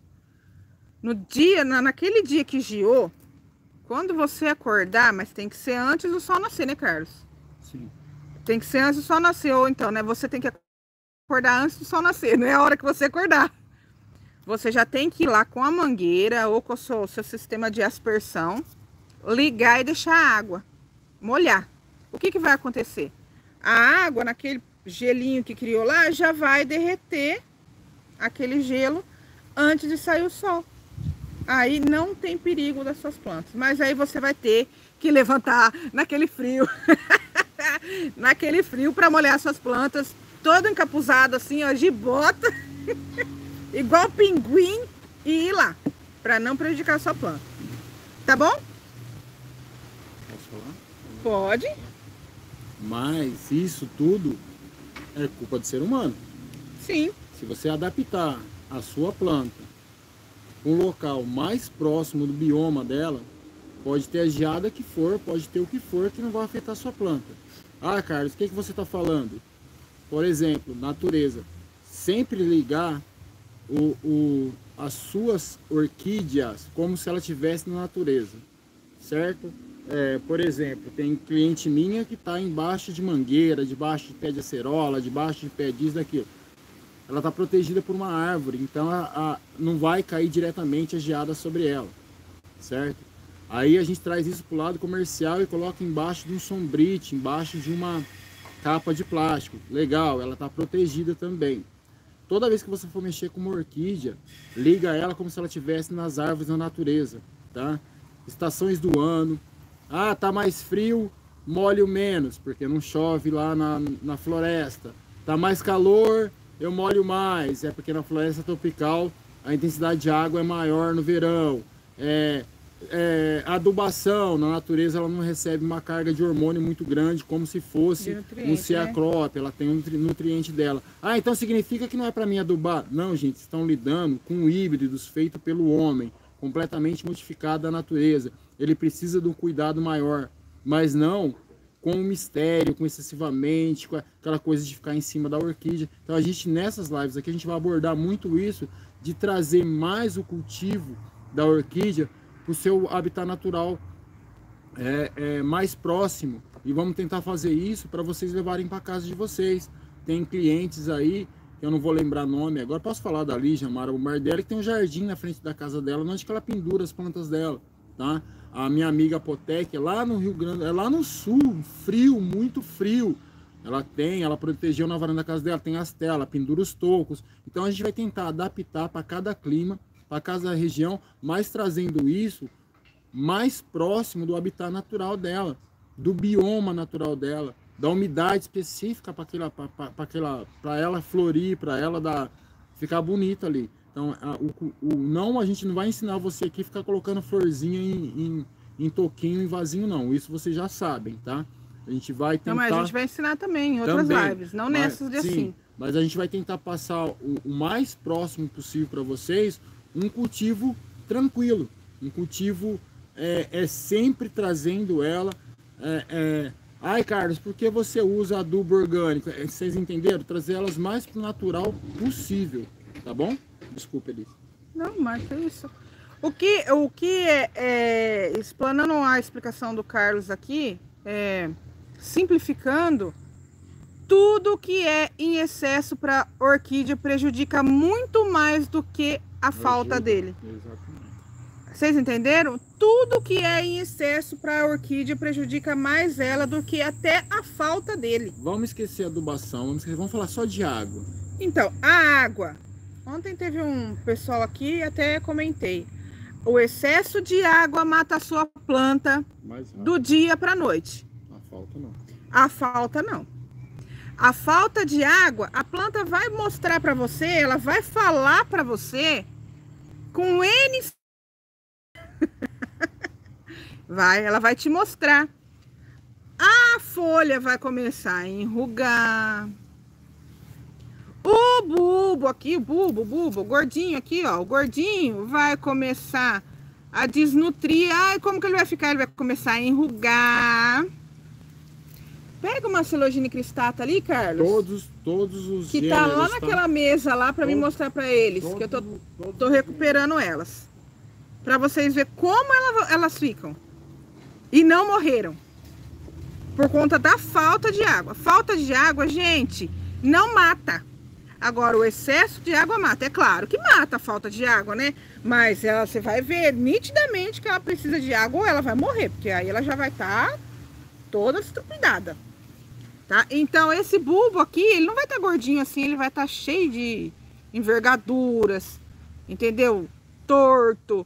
No dia, na, naquele dia que geou, quando você acordar, mas tem que ser antes do sol nascer, né, Carlos? Sim. Tem que ser antes do sol nascer, ou então, né, você tem que acordar antes do sol nascer, não é a hora que você acordar. Você já tem que ir lá com a mangueira ou com o seu, seu sistema de aspersão, ligar e deixar a água molhar. O que que vai acontecer? A água, naquele gelinho que criou lá, já vai derreter aquele gelo antes de sair o sol. Aí não tem perigo das suas plantas. Mas aí você vai ter que levantar naquele frio. Naquele frio para molhar suas plantas. Todo encapuzado assim, ó, gibota. Igual pinguim. E ir lá. Para não prejudicar a sua planta. Tá bom? Posso falar? Pode. Mas isso tudo é culpa do ser humano. Sim. Se você adaptar a sua planta um local mais próximo do bioma dela, pode ter a geada que for, pode ter o que for, que não vai afetar a sua planta. Ah, Carlos, o que que você está falando? Por exemplo, natureza, sempre ligar o, o, as suas orquídeas como se ela estivesse na natureza, certo? É, por exemplo, tem cliente minha que está embaixo de mangueira, debaixo de pé de acerola, debaixo de pé disso, daquilo. Ela está protegida por uma árvore, então a, a, não vai cair diretamente a geada sobre ela, certo? Aí a gente traz isso para o lado comercial e coloca embaixo de um sombrite, embaixo de uma capa de plástico. Legal, ela está protegida também. Toda vez que você for mexer com uma orquídea, liga ela como se ela estivesse nas árvores, na natureza, tá? Estações do ano. Ah, tá mais frio, molho menos, porque não chove lá na, na floresta. Tá mais calor... Eu molho mais, é porque na floresta tropical a intensidade de água é maior no verão. É, é, adubação, na natureza ela não recebe uma carga de hormônio muito grande, como se fosse um Sea Crop, né? Ela tem um nutriente dela. Ah, então significa que não é para mim adubar? Não, gente, estão lidando com híbridos feitos pelo homem, completamente modificado da natureza. Ele precisa de um cuidado maior, mas não... com o mistério, com excessivamente, com aquela coisa de ficar em cima da orquídea. Então a gente, nessas lives aqui, a gente vai abordar muito isso, de trazer mais o cultivo da orquídea para o seu habitat natural é, é, mais próximo. E vamos tentar fazer isso para vocês levarem para casa de vocês. Tem clientes aí, eu não vou lembrar nome agora, posso falar da Lígia Mara, o mar dela, que tem um jardim na frente da casa dela, onde que ela pendura as plantas dela, tá? A minha amiga Potec é lá no Rio Grande, é lá no sul, frio, muito frio. Ela tem, ela protegeu na varanda da casa dela, tem as telas, pendura os tocos. Então a gente vai tentar adaptar para cada clima, para cada região, mas trazendo isso mais próximo do habitat natural dela, do bioma natural dela, da umidade específica para aquela, para aquela, para ela florir, para ela dar, ficar bonita ali. Então, a, o, o, não, a gente não vai ensinar você aqui a ficar colocando florzinha em, em, em toquinho, em vasinho, não. Isso vocês já sabem, tá? A gente vai tentar... Não, mas a gente vai ensinar também em outras também, lives, não mas, nessas de assim. Mas a gente vai tentar passar o, o mais próximo possível para vocês um cultivo tranquilo. Um cultivo é, é sempre trazendo ela... É, é, ai, Carlos, por que você usa adubo orgânico? Vocês entenderam? Trazer elas mais pro natural possível, tá bom? Desculpa, Elis. Não, mas é isso. O que, o que é, é... Explanando a explicação do Carlos aqui, é, simplificando, tudo que é em excesso para orquídea prejudica muito mais do que a falta dele. Exatamente. Vocês entenderam? Tudo que é em excesso para a orquídea prejudica mais ela do que até a falta dele. Vamos esquecer a adubação, vamos, esquecer, vamos falar só de água. Então, a água. Ontem teve um pessoal aqui, até comentei. O excesso de água mata a sua planta do dia para a noite. A falta não. A falta não. A falta de água, a planta vai mostrar para você, ela vai falar para você com N... Vai, ela vai te mostrar. A folha vai começar a enrugar. O bulbo aqui, o bulbo, o bulbo, o gordinho aqui, ó. O gordinho vai começar a desnutrir. Ai, como que ele vai ficar? Ele vai começar a enrugar. Pega uma Coelogyne cristata ali, Carlos. Todos, todos os que tá lá naquela tá... mesa lá para me mostrar para eles. Todos, que eu tô, todos, tô recuperando todos. elas. Para vocês verem como ela, elas ficam. E não morreram. Por conta da falta de água. Falta de água, gente, não mata. Agora, o excesso de água mata. É claro que mata a falta de água, né? Mas ela, você vai ver nitidamente que ela precisa de água ou ela vai morrer. Porque aí ela já vai estar tá toda estrupidada. Tá? Então, esse bulbo aqui, ele não vai estar tá gordinho assim. Ele vai estar tá cheio de envergaduras. Entendeu? Torto.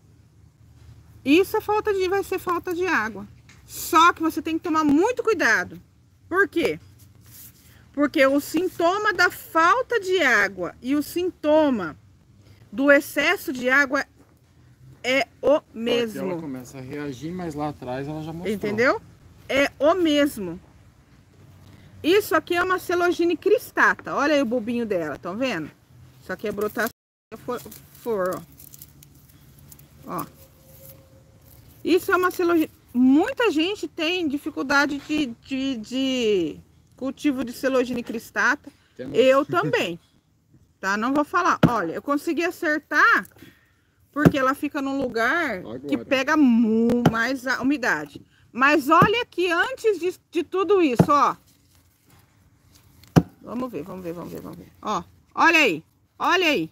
Isso é falta de, vai ser falta de água. Só que você tem que tomar muito cuidado. Por quê? Porque o sintoma da falta de água e o sintoma do excesso de água é o mesmo. Ela começa a reagir, mas lá atrás ela já mostrou. Entendeu? É o mesmo. Isso aqui é uma Coelogyne cristata. Olha aí o bobinho dela, estão vendo? Isso aqui é brotação. For, for, ó. Ó. Isso é uma Coelogyne... Muita gente tem dificuldade de, de, de cultivo de Coelogyne cristata. Temos. Eu também. Tá? Não vou falar. Olha, eu consegui acertar porque ela fica num lugar agora que pega mais a umidade. Mas olha aqui, antes de, de tudo isso, ó. Vamos ver, vamos ver, vamos ver, vamos ver. Ó, olha aí, olha aí.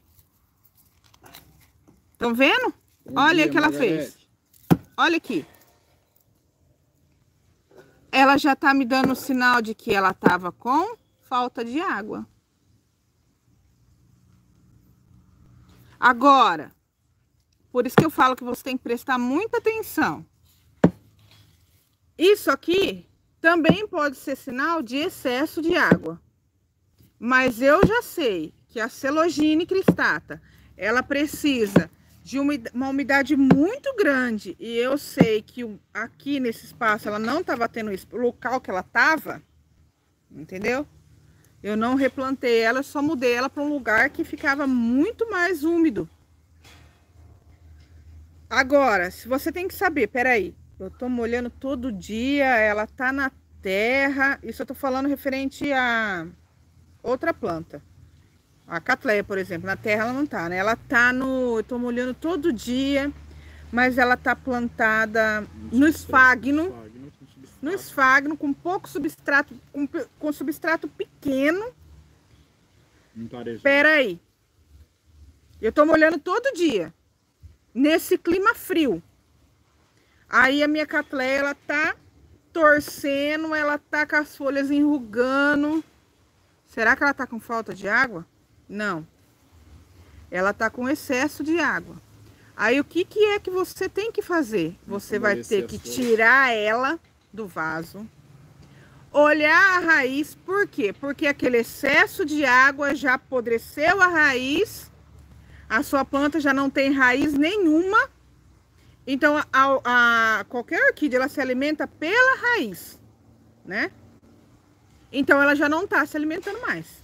Estão vendo? Bom olha o que Margarete. ela fez. Olha aqui. Ela já tá me dando sinal de que ela tava com falta de água. Agora, por isso que eu falo que você tem que prestar muita atenção. Isso aqui também pode ser sinal de excesso de água. Mas eu já sei que a Coelogyne cristata, ela precisa... de uma, uma umidade muito grande, e eu sei que aqui nesse espaço ela não estava tendo isso, o local que ela estava, entendeu? Eu não replantei ela, só mudei ela para um lugar que ficava muito mais úmido. Agora, se você tem que saber, peraí, eu tô molhando todo dia, ela tá na terra, isso eu tô falando referente a outra planta. A Cattleya, por exemplo, na terra ela não tá, né? Ela tá no... Eu tô molhando todo dia, mas ela tá plantada no esfagno. No esfagno, com pouco substrato, com, com substrato pequeno. Pera aí. Eu tô molhando todo dia, nesse clima frio. Aí a minha Cattleya, ela tá torcendo, ela tá com as folhas enrugando. Será que ela tá com falta de água? Não, ela tá com excesso de água. Aí o que que é que você tem que fazer? Você vai ter que tirar ela do vaso, olhar a raiz. Por quê? Porque aquele excesso de água já apodreceu a raiz, a sua planta já não tem raiz nenhuma. Então a, a qualquer orquídea, ela se alimenta pela raiz, né? Então ela já não tá se alimentando mais.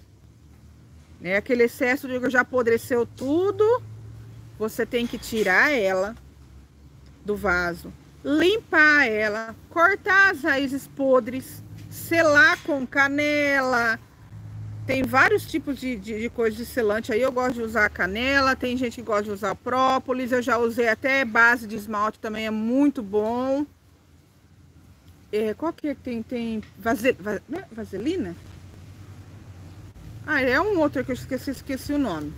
Né? Aquele excesso de já apodreceu tudo, você tem que tirar ela do vaso, limpar ela, cortar as raízes podres, selar com canela. Tem vários tipos de, de, de coisa de selante aí. Eu gosto de usar canela, tem gente que gosta de usar própolis. Eu já usei até base de esmalte, também é muito bom. É, qual que tem? Tem vaselina? Ah, é um outro que eu esqueci, esqueci o nome.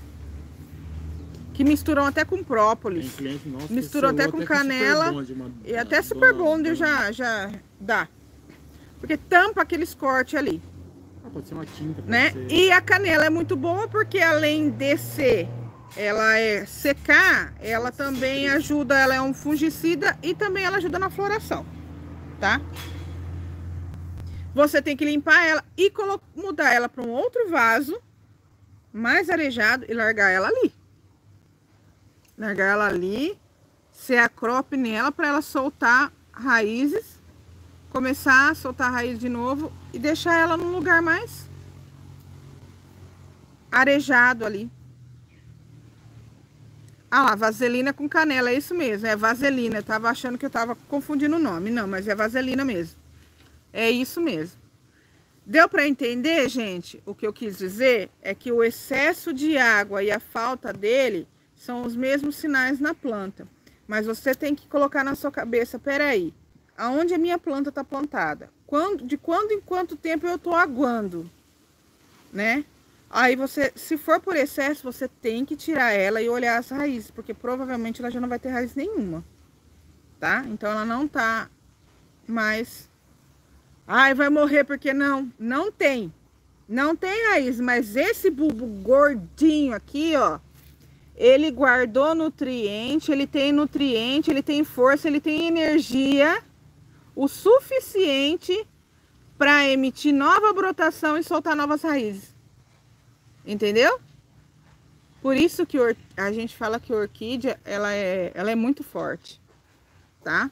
Que misturam até com própolis. Cliente, nossa, misturam até com até canela. Com uma, e até super bonde já, já dá. Porque tampa aqueles cortes ali. Ah, pode ser uma tinta. Né? Ser... E a canela é muito boa porque além de ser, ela é secar, ela também ajuda, ela é um fungicida e também ela ajuda na floração, tá? Você tem que limpar ela e mudar ela para um outro vaso mais arejado e largar ela ali. Largar ela ali, Sea Crop nela para ela soltar raízes, começar a soltar a raiz de novo e deixar ela num lugar mais arejado ali. Ah lá, vaselina com canela, é isso mesmo, é vaselina. Eu tava achando que eu tava confundindo o nome, não, mas é vaselina mesmo. É isso mesmo. Deu para entender, gente? O que eu quis dizer é que o excesso de água e a falta dele são os mesmos sinais na planta. Mas você tem que colocar na sua cabeça, peraí, aonde a minha planta está plantada? Quando, de quando em quanto tempo eu estou aguando? Né? Aí você, se for por excesso, você tem que tirar ela e olhar as raízes, porque provavelmente ela já não vai ter raiz nenhuma, tá? Então ela não tá mais... Ai, vai morrer porque não, não tem, não tem raiz, mas esse bulbo gordinho aqui, ó, ele guardou nutriente, ele tem nutriente, ele tem força, ele tem energia o suficiente para emitir nova brotação e soltar novas raízes. Entendeu? Por isso que a gente fala que a orquídea, ela é, ela é muito forte, tá?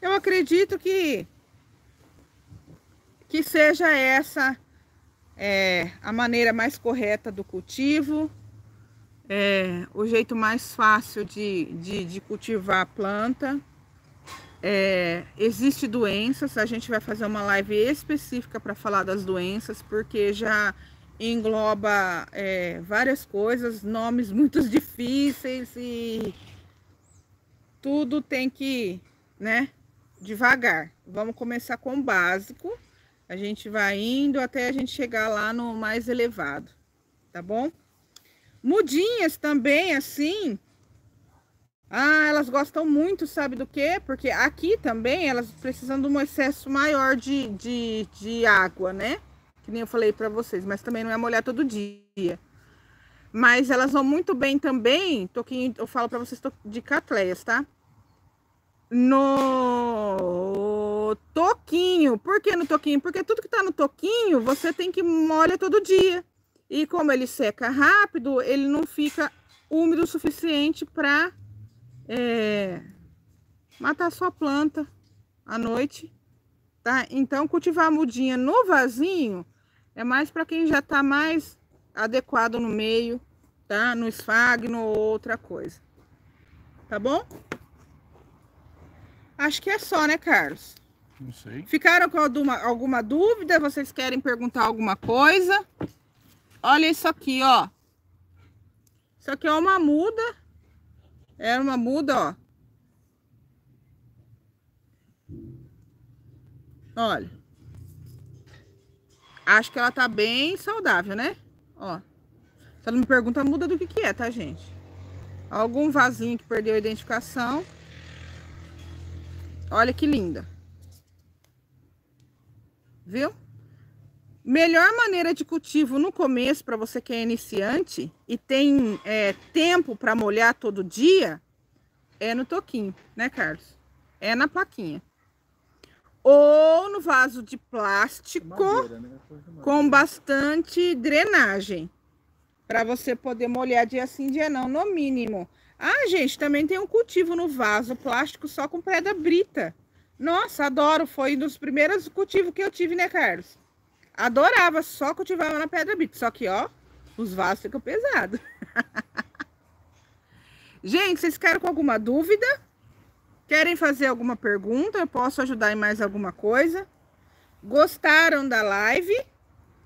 Eu acredito que, que seja essa é, a maneira mais correta do cultivo, é, o jeito mais fácil de, de, de cultivar a planta. É, existe doenças, a gente vai fazer uma live específica para falar das doenças, porque já... engloba é, várias coisas, nomes muito difíceis e tudo tem que, né, devagar. Vamos começar com o básico, a gente vai indo até a gente chegar lá no mais elevado, tá bom? Mudinhas também, assim, ah, elas gostam muito, sabe do quê? Porque aqui também elas precisam de um excesso maior de, de, de água, né? Que nem eu falei para vocês, mas também não é molhar todo dia. Mas elas vão muito bem também, toquinho, eu falo para vocês de cattleyas, tá? No toquinho. Por que no toquinho? Porque tudo que tá no toquinho, você tem que molhar todo dia. E como ele seca rápido, ele não fica úmido o suficiente para é, matar a sua planta à noite. Tá? Então, cultivar a mudinha no vasinho é mais para quem já está mais adequado no meio, tá? No esfagno ou outra coisa. Tá bom? Acho que é só, né, Carlos? Não sei. Ficaram com alguma, alguma dúvida? Vocês querem perguntar alguma coisa? Olha isso aqui, ó. Isso aqui é uma muda. É uma muda, ó. Olha, acho que ela tá bem saudável, né? Ó, se ela me pergunta, muda do que que é, tá, gente? Algum vasinho que perdeu a identificação. Olha que linda. Viu? Melhor maneira de cultivo no começo, para você que é iniciante e tem é, tempo para molhar todo dia, é no toquinho, né, Carlos? É na plaquinha. Ou no vaso de plástico madeira, né? Com bastante drenagem, para você poder molhar dia sim, dia não, no mínimo. Ah, gente, também tem um cultivo no vaso plástico só com pedra brita. Nossa, adoro, foi um dos primeiros cultivos que eu tive, né, Carlos? Adorava, só cultivava na pedra brita, só que, ó, os vasos ficam pesados. Gente, vocês ficaram com alguma dúvida? Querem fazer alguma pergunta? Eu posso ajudar em mais alguma coisa? Gostaram da live?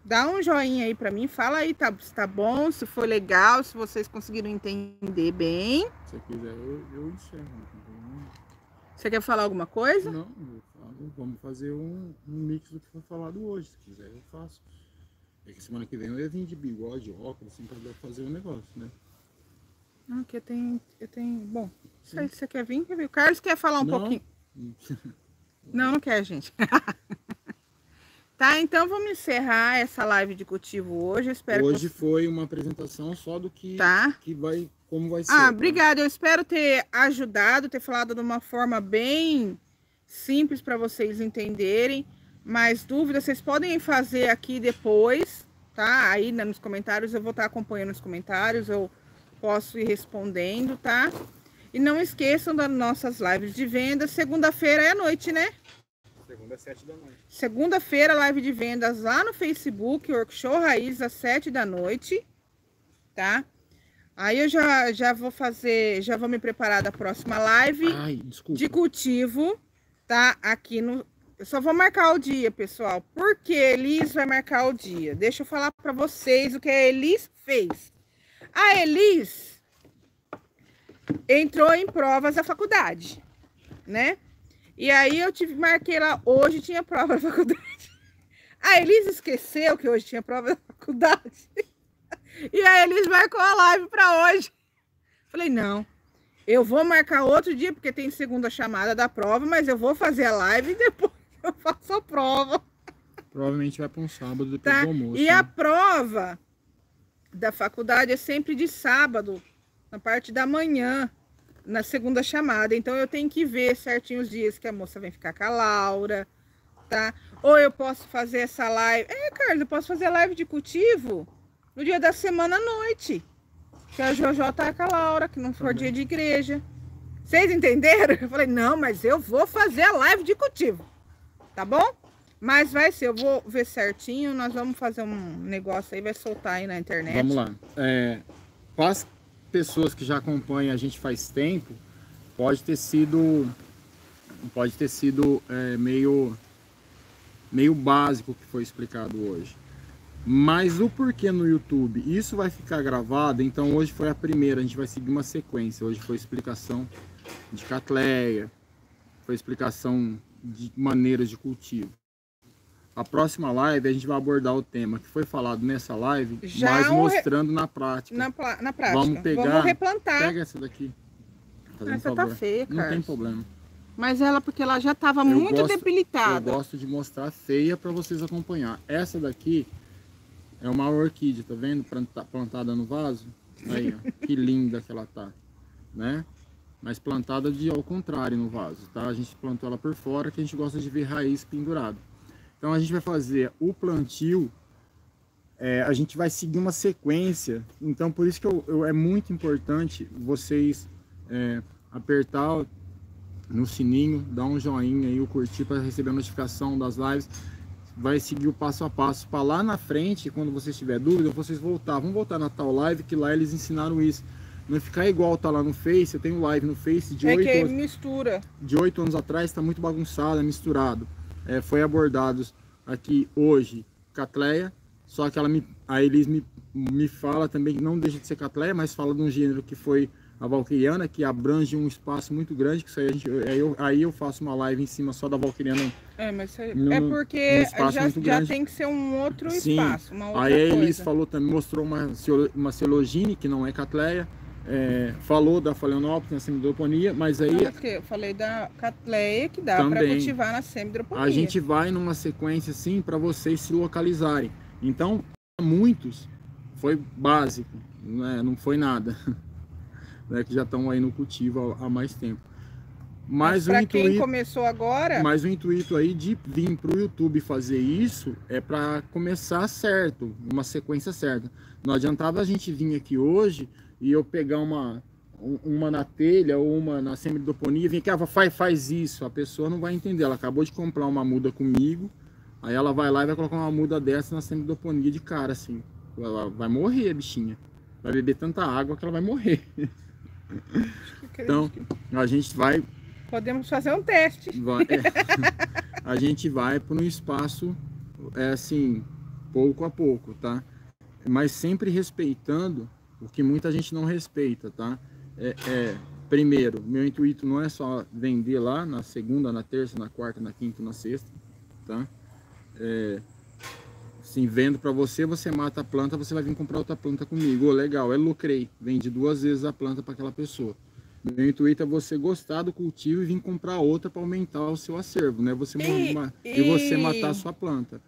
Dá um joinha aí pra mim. Fala aí, tá, se tá bom, se foi legal, se vocês conseguiram entender bem. Se quiser, eu, eu enxergo. Você quer falar alguma coisa? Não, eu falo, vamos fazer um, um mix do que foi falado hoje. Se quiser, eu faço. É que semana que vem eu ia vir de bigode, óculos, assim, pra fazer um negócio, né? Não, que eu tenho... Eu tenho... Bom, se você quer vir, quer vir. O Carlos quer falar um não. pouquinho. Não, não quer, gente. Tá, então vamos encerrar essa live de cultivo hoje. Espero hoje que você... foi uma apresentação só do que, tá. que vai... Como vai ser. Ah, tá? Obrigada. Eu espero ter ajudado, ter falado de uma forma bem simples para vocês entenderem. Mais dúvidas, vocês podem fazer aqui depois, tá? Aí né, nos comentários, eu vou estar acompanhando os comentários, eu posso ir respondendo, tá? E não esqueçam das nossas lives de venda. Segunda-feira é à noite, né? Segunda às sete da noite. Segunda-feira, live de vendas lá no Facebook, Orquishow Raízes, às sete da noite, tá? Aí eu já, já vou fazer, já vou me preparar da próxima live Ai, de cultivo, tá? Aqui no... Eu só vou marcar o dia, pessoal, porque a Elis vai marcar o dia. Deixa eu falar para vocês o que a Elis fez. A Elis entrou em provas da faculdade, né? E aí eu tive, marquei lá, hoje tinha prova da faculdade. A Elis esqueceu que hoje tinha prova da faculdade. E a Elis marcou a live para hoje. Falei, não. Eu vou marcar outro dia, porque tem segunda chamada da prova, mas eu vou fazer a live e depois eu faço a prova. Provavelmente vai para um sábado depois tá? do almoço. E né? a prova da faculdade é sempre de sábado, na parte da manhã, na segunda chamada. Então eu tenho que ver certinho os dias que a moça vem ficar com a Laura, tá? Ou eu posso fazer essa live... É, Carlos, eu posso fazer a live de cultivo no dia da semana à noite. Que a Jojo tá com a Laura, que não for dia de igreja. Vocês entenderam? Eu falei, não, mas eu vou fazer a live de cultivo. Tá bom? Mas vai ser, eu vou ver certinho. Nós vamos fazer um negócio aí, vai soltar aí na internet. Vamos lá. É, para as pessoas que já acompanham a gente faz tempo, pode ter sido, pode ter sido é, meio, meio básico o que foi explicado hoje. Mas o porquê no YouTube, isso vai ficar gravado, então hoje foi a primeira, a gente vai seguir uma sequência. Hoje foi explicação de Cattleya, foi explicação de maneiras de cultivo. A próxima live a gente vai abordar o tema que foi falado nessa live, Já mas mostrando re... na prática. Na, pla... na prática. Vamos pegar, Vamos replantar. Pega essa daqui. Fazendo essa favor. Tá feia, cara. Não tem problema. Mas ela, porque ela já estava muito gosto, debilitada. Eu gosto de mostrar feia para vocês acompanhar. Essa daqui... É uma orquídea, tá vendo? Plantada no vaso. Aí, ó. Que linda que ela tá, né? Mas plantada de ao contrário no vaso, tá? A gente plantou ela por fora, que a gente gosta de ver raiz pendurada. Então a gente vai fazer o plantio, é, a gente vai seguir uma sequência. Então por isso que eu, eu, é muito importante vocês é, apertar no sininho, dar um joinha e o curtir para receber a notificação das lives. Vai seguir o passo a passo para lá na frente, quando vocês tiverem dúvida, vocês voltar. Vamos voltar na tal live, que lá eles ensinaram isso. Não ficar igual tá lá no Face, eu tenho live no Face de oito é anos... mistura. De oito anos atrás, tá muito bagunçado, é misturado. É, foi abordados aqui hoje Cattleya, só que ela me, a Elis me, me fala também que não deixa de ser Cattleya, mas fala de um gênero que foi a Valkyriana, que abrange um espaço muito grande, que isso aí, a gente, aí, eu, aí eu faço uma live em cima só da Valkyriana. É, mas isso aí, no, é porque já, já tem que ser um outro Sim. espaço, uma outra aí coisa. Aí a Elis falou também, mostrou uma, uma Ceologine, que não é Cattleya, é, falou da Phalaenopsis na semidroponia, mas aí... Não, eu falei da Cattleya, que dá para cultivar na semidroponia. A gente vai numa sequência assim, para vocês se localizarem. Então, para muitos, foi básico, né? Não foi nada. Né, que já estão aí no cultivo há mais tempo. Mas, mas para quem começou agora... Mas o intuito aí de vir para o YouTube fazer isso é para começar certo, uma sequência certa. Não adiantava a gente vir aqui hoje e eu pegar uma, uma na telha ou uma na semidoponia e vir aqui, ah, faz, faz isso, a pessoa não vai entender. Ela acabou de comprar uma muda comigo, aí ela vai lá e vai colocar uma muda dessa na semidoponia de cara, assim. Ela vai morrer, a bichinha. Vai beber tanta água que ela vai morrer. Então, a gente vai... Podemos fazer um teste. Vai, é, a gente vai para um espaço, é assim, pouco a pouco, tá? Mas sempre respeitando o que muita gente não respeita, tá? É, é, primeiro, meu intuito não é só vender lá na segunda, na terça, na quarta, na quinta, na sexta, tá? É, Assim, vendo para você, você mata a planta, você vai vir comprar outra planta comigo. Oh, legal, é lucrei. Vende duas vezes a planta para aquela pessoa. Meu intuito é você gostar do cultivo e vir comprar outra para aumentar o seu acervo, né? Você e, ma e... e você matar a sua planta.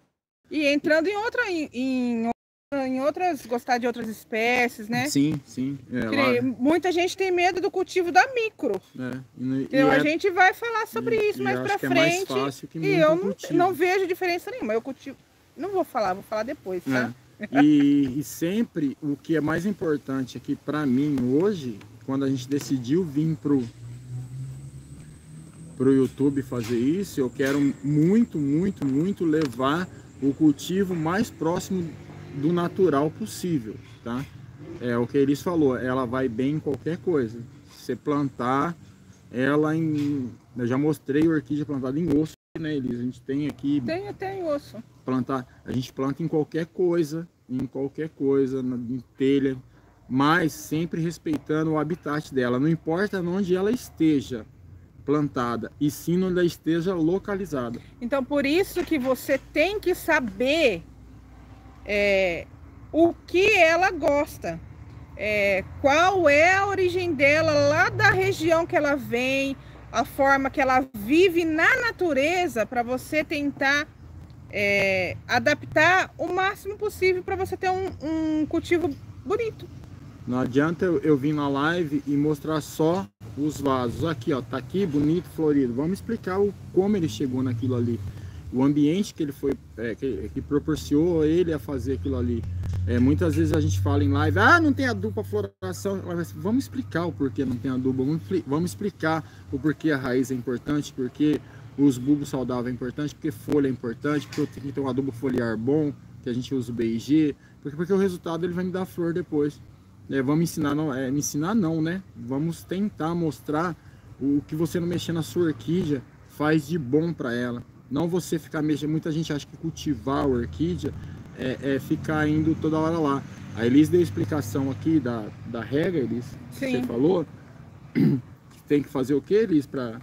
E entrando em outra, em, em, em outras, gostar de outras espécies, né? Sim, sim. É, lá... Muita gente tem medo do cultivo da micro. É, e, então e a é... gente vai falar sobre e, isso mais para frente. É mais fácil que e eu não, não vejo diferença nenhuma. Eu cultivo, não vou falar, vou falar depois, tá? É. E, e sempre o que é mais importante aqui para mim hoje, quando a gente decidiu vir pro pro YouTube fazer isso, eu quero muito, muito, muito levar o cultivo mais próximo do natural possível, tá? É o que a Elis falou, ela vai bem em qualquer coisa. Se você plantar ela em... Eu já mostrei orquídea plantada em osso, né, Elis? A gente tem aqui... Tem até em osso. Plantar, a gente planta em qualquer coisa, em qualquer coisa, em telha, mas sempre respeitando o habitat dela. Não importa onde ela esteja plantada, e sim onde ela esteja localizada. Então, por isso que você tem que saber é, o que ela gosta, é, qual é a origem dela, lá da região que ela vem, a forma que ela vive na natureza, para você tentar é, adaptar o máximo possível para você ter um, um cultivo bonito. Não adianta eu, eu vir na live e mostrar só os vasos. Aqui, ó, tá aqui, bonito, florido. Vamos explicar o, como ele chegou naquilo ali. O ambiente que ele foi, é, que, que proporcionou ele a fazer aquilo ali. É, muitas vezes a gente fala em live, ah, não tem adubo para floração. Vamos explicar o porquê não tem adubo. Vamos, vamos explicar o porquê a raiz é importante, porque os bulbos saudáveis é importante, porque folha é importante, porque eu tenho que ter um adubo foliar bom, que a gente usa o B e G, porque, porque o resultado ele vai me dar flor depois. É, vamos ensinar, não, é, me ensinar não, né? Vamos tentar mostrar o, o que você não mexer na sua orquídea faz de bom para ela. Não você ficar mexendo, muita gente acha que cultivar a orquídea é, é ficar indo toda hora lá. A Elis deu a explicação aqui da, da rega, Elis, que você falou. Que tem que fazer o que, Elis? Pra,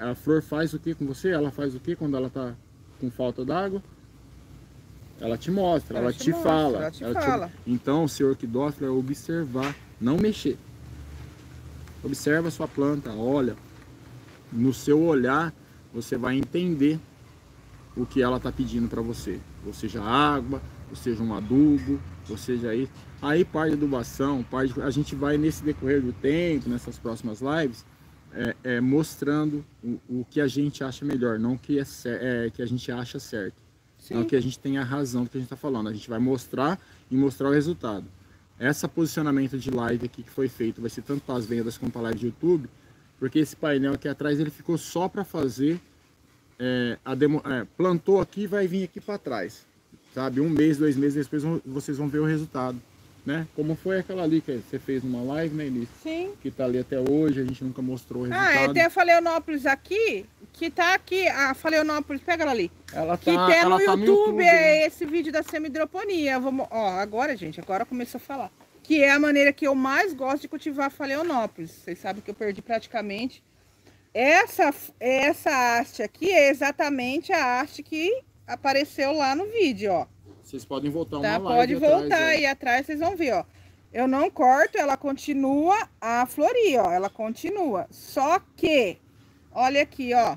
a, a flor faz o que com você? Ela faz o que quando ela tá com falta d'água? Ela te mostra, ela, ela, te te mostra fala, ela te fala. Ela te... Então, o seu orquidófilo é observar, não mexer. Observa a sua planta, olha. No seu olhar, você vai entender o que ela está pedindo para você, ou seja, água, ou seja, um adubo, ou seja, aí, aí parte de adubação, parte de... a gente vai nesse decorrer do tempo, nessas próximas lives, é, é, mostrando o, o que a gente acha melhor, não que, é, é, que a gente acha certo, Sim. não que a gente tenha a razão do que a gente está falando, a gente vai mostrar e mostrar o resultado. Esse posicionamento de live aqui que foi feito vai ser tanto para as vendas como para a live de YouTube, porque esse painel aqui atrás ele ficou só para fazer é, a demo, é, plantou aqui e vai vir aqui para trás, sabe? Um mês, dois meses depois vocês vão ver o resultado, né? Como foi aquela ali que você fez numa live, né, Elis? Sim. Que tá ali até hoje, a gente nunca mostrou o resultado. Ah, tem a Phalaenopsis aqui, que tá aqui, a Phalaenopsis, pega ela ali. Ela tá, que tem ela no, tá YouTube, no YouTube, é né? Esse vídeo da semidroponia. Vamos, ó, agora, gente, agora começou a falar. Que é a maneira que eu mais gosto de cultivar a Phalaenopsis. Vocês sabem que eu perdi praticamente. Essa, essa haste aqui é exatamente a haste que apareceu lá no vídeo, ó. Vocês podem voltar uma tá, live. Pode voltar atrás, aí ó. Atrás, vocês vão ver, ó. Eu não corto, ela continua a florir, ó. Ela continua. Só que, olha aqui, ó.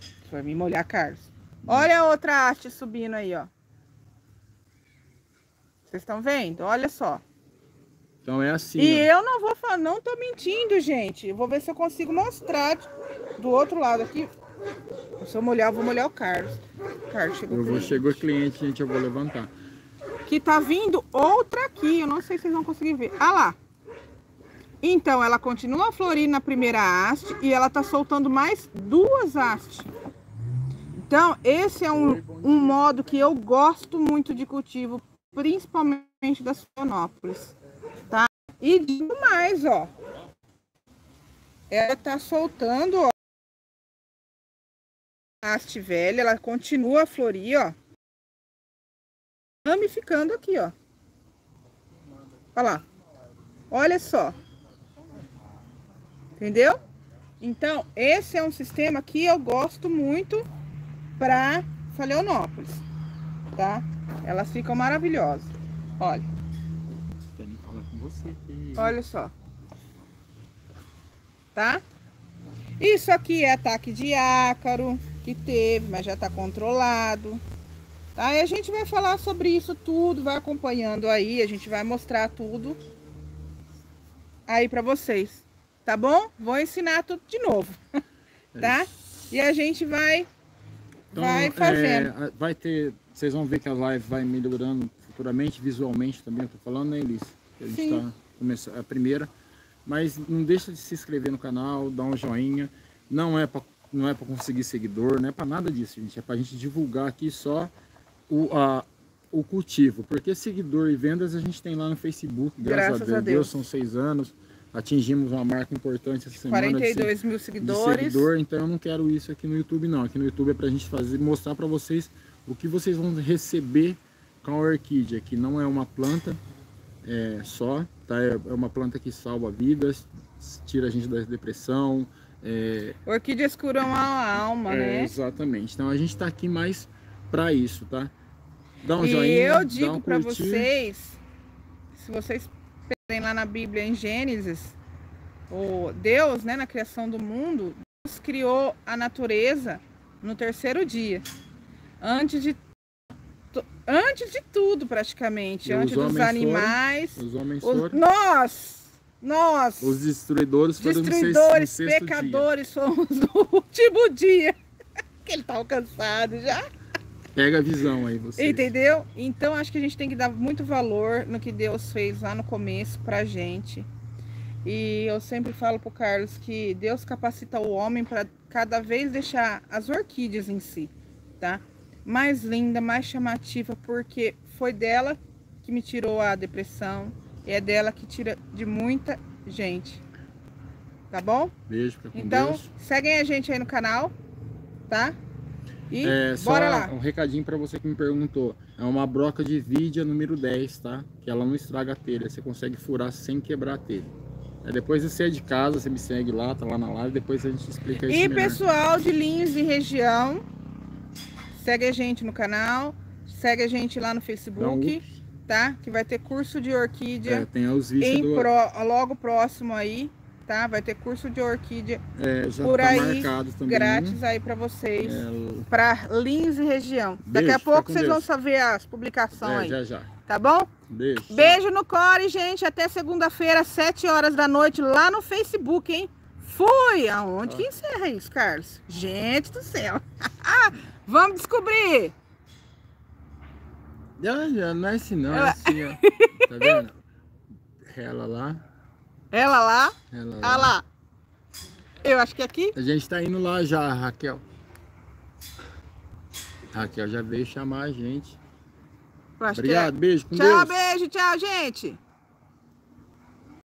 Você vai me molhar, Carlos. Olha a outra haste subindo aí, ó. Vocês estão vendo? Olha só. Então é assim. E ó. Eu não vou falar, não tô mentindo, gente. Eu vou ver se eu consigo mostrar do outro lado aqui. Se eu molhar, eu vou molhar o Carlos. Carlos chegou o cliente. Chegou o cliente, gente, eu vou levantar. Que tá vindo outra aqui, eu não sei se vocês vão conseguir ver. Ah lá. Então, ela continua a florir na primeira haste e ela tá soltando mais duas hastes. Então, esse é um, um modo que eu gosto muito de cultivo, principalmente das Phalaenopsis, tá? E digo mais, ó. Ela tá soltando, ó. A haste velha, ela continua a florir, ó. Ramificando aqui, ó. Olha lá. Olha só. Entendeu? Então, esse é um sistema que eu gosto muito para Phalaenopsis, tá? Elas ficam maravilhosas. Olha. Querem falar com você. Olha só. Tá? Isso aqui é ataque de ácaro que teve, mas já tá controlado. Tá? E a gente vai falar sobre isso tudo, vai acompanhando aí, a gente vai mostrar tudo aí pra vocês, tá bom? Vou ensinar tudo de novo, tá? E a gente vai, então, vai fazendo. É, vai ter, vocês vão ver que a live vai melhorando futuramente, visualmente também, eu tô falando, né, Elis? A gente Sim. tá começando a primeira, mas não deixa de se inscrever no canal, dar um joinha, não é pra, não é pra conseguir seguidor, não é pra nada disso, gente, é pra gente divulgar aqui só O, a, o cultivo, porque seguidor e vendas a gente tem lá no Facebook, graças, graças a, Deus. a Deus, são seis anos, atingimos uma marca importante essa semana, quarenta e dois mil seguidores, seguidor, então eu não quero isso aqui no YouTube não, aqui no YouTube é pra gente fazer, mostrar pra vocês o que vocês vão receber com a orquídea, que não é uma planta é, só, tá? É uma planta que salva vidas, tira a gente da depressão, é... orquídeas curam a alma, é, né? Exatamente, então a gente tá aqui mais pra isso, tá? Dá um e joinha, eu digo um para vocês, se vocês pegarem lá na Bíblia em Gênesis, o Deus, né, na criação do mundo, Deus criou a natureza no terceiro dia, antes de antes de tudo praticamente, e antes dos animais, foram, os homens os, foram, nós, nós, os destruidores, foram destruidores, no sexto, no pecadores dia. Somos no último dia, que ele tá cansado já. Pega a visão aí, você. Entendeu? Então acho que a gente tem que dar muito valor no que Deus fez lá no começo pra gente. E eu sempre falo pro Carlos que Deus capacita o homem para cada vez deixar as orquídeas em si, tá? Mais linda, mais chamativa, porque foi dela que me tirou a depressão. E é dela que tira de muita gente. Tá bom? Beijo, fica com então, Deus. Seguem a gente aí no canal, tá? E é, só bora lá. Um recadinho para você que me perguntou. É uma broca de vídeo número dez, tá? Que ela não estraga a telha. Você consegue furar sem quebrar a telha. É, depois você é de casa, você me segue lá, tá lá na live. Depois a gente explica isso. E melhor. Pessoal de Linhos e região, segue a gente no canal, segue a gente lá no Facebook, um... tá? Que vai ter curso de orquídea. É, tem os vídeos em do... pro... logo próximo aí. Tá? Vai ter curso de orquídea é, já por tá aí, também, grátis né? aí para vocês, é... para Linhos e região. Beijo, daqui a pouco vocês Deus. vão saber as publicações. É, já, já. Tá bom? Beijo. Beijo no core, gente. Até segunda-feira, sete horas da noite, lá no Facebook, hein? Fui! Aonde ah. que encerra isso, Carlos? Gente do céu! Vamos descobrir! Já, já, não é assim não, Ela... é assim, ó. Tá vendo? Ela lá. Ela lá? Ela lá. Ah lá. Eu acho que é aqui. A gente tá indo lá já, Raquel. Raquel já veio chamar a gente. Obrigado, é. Beijo. Com tchau, Deus. Beijo, tchau, gente.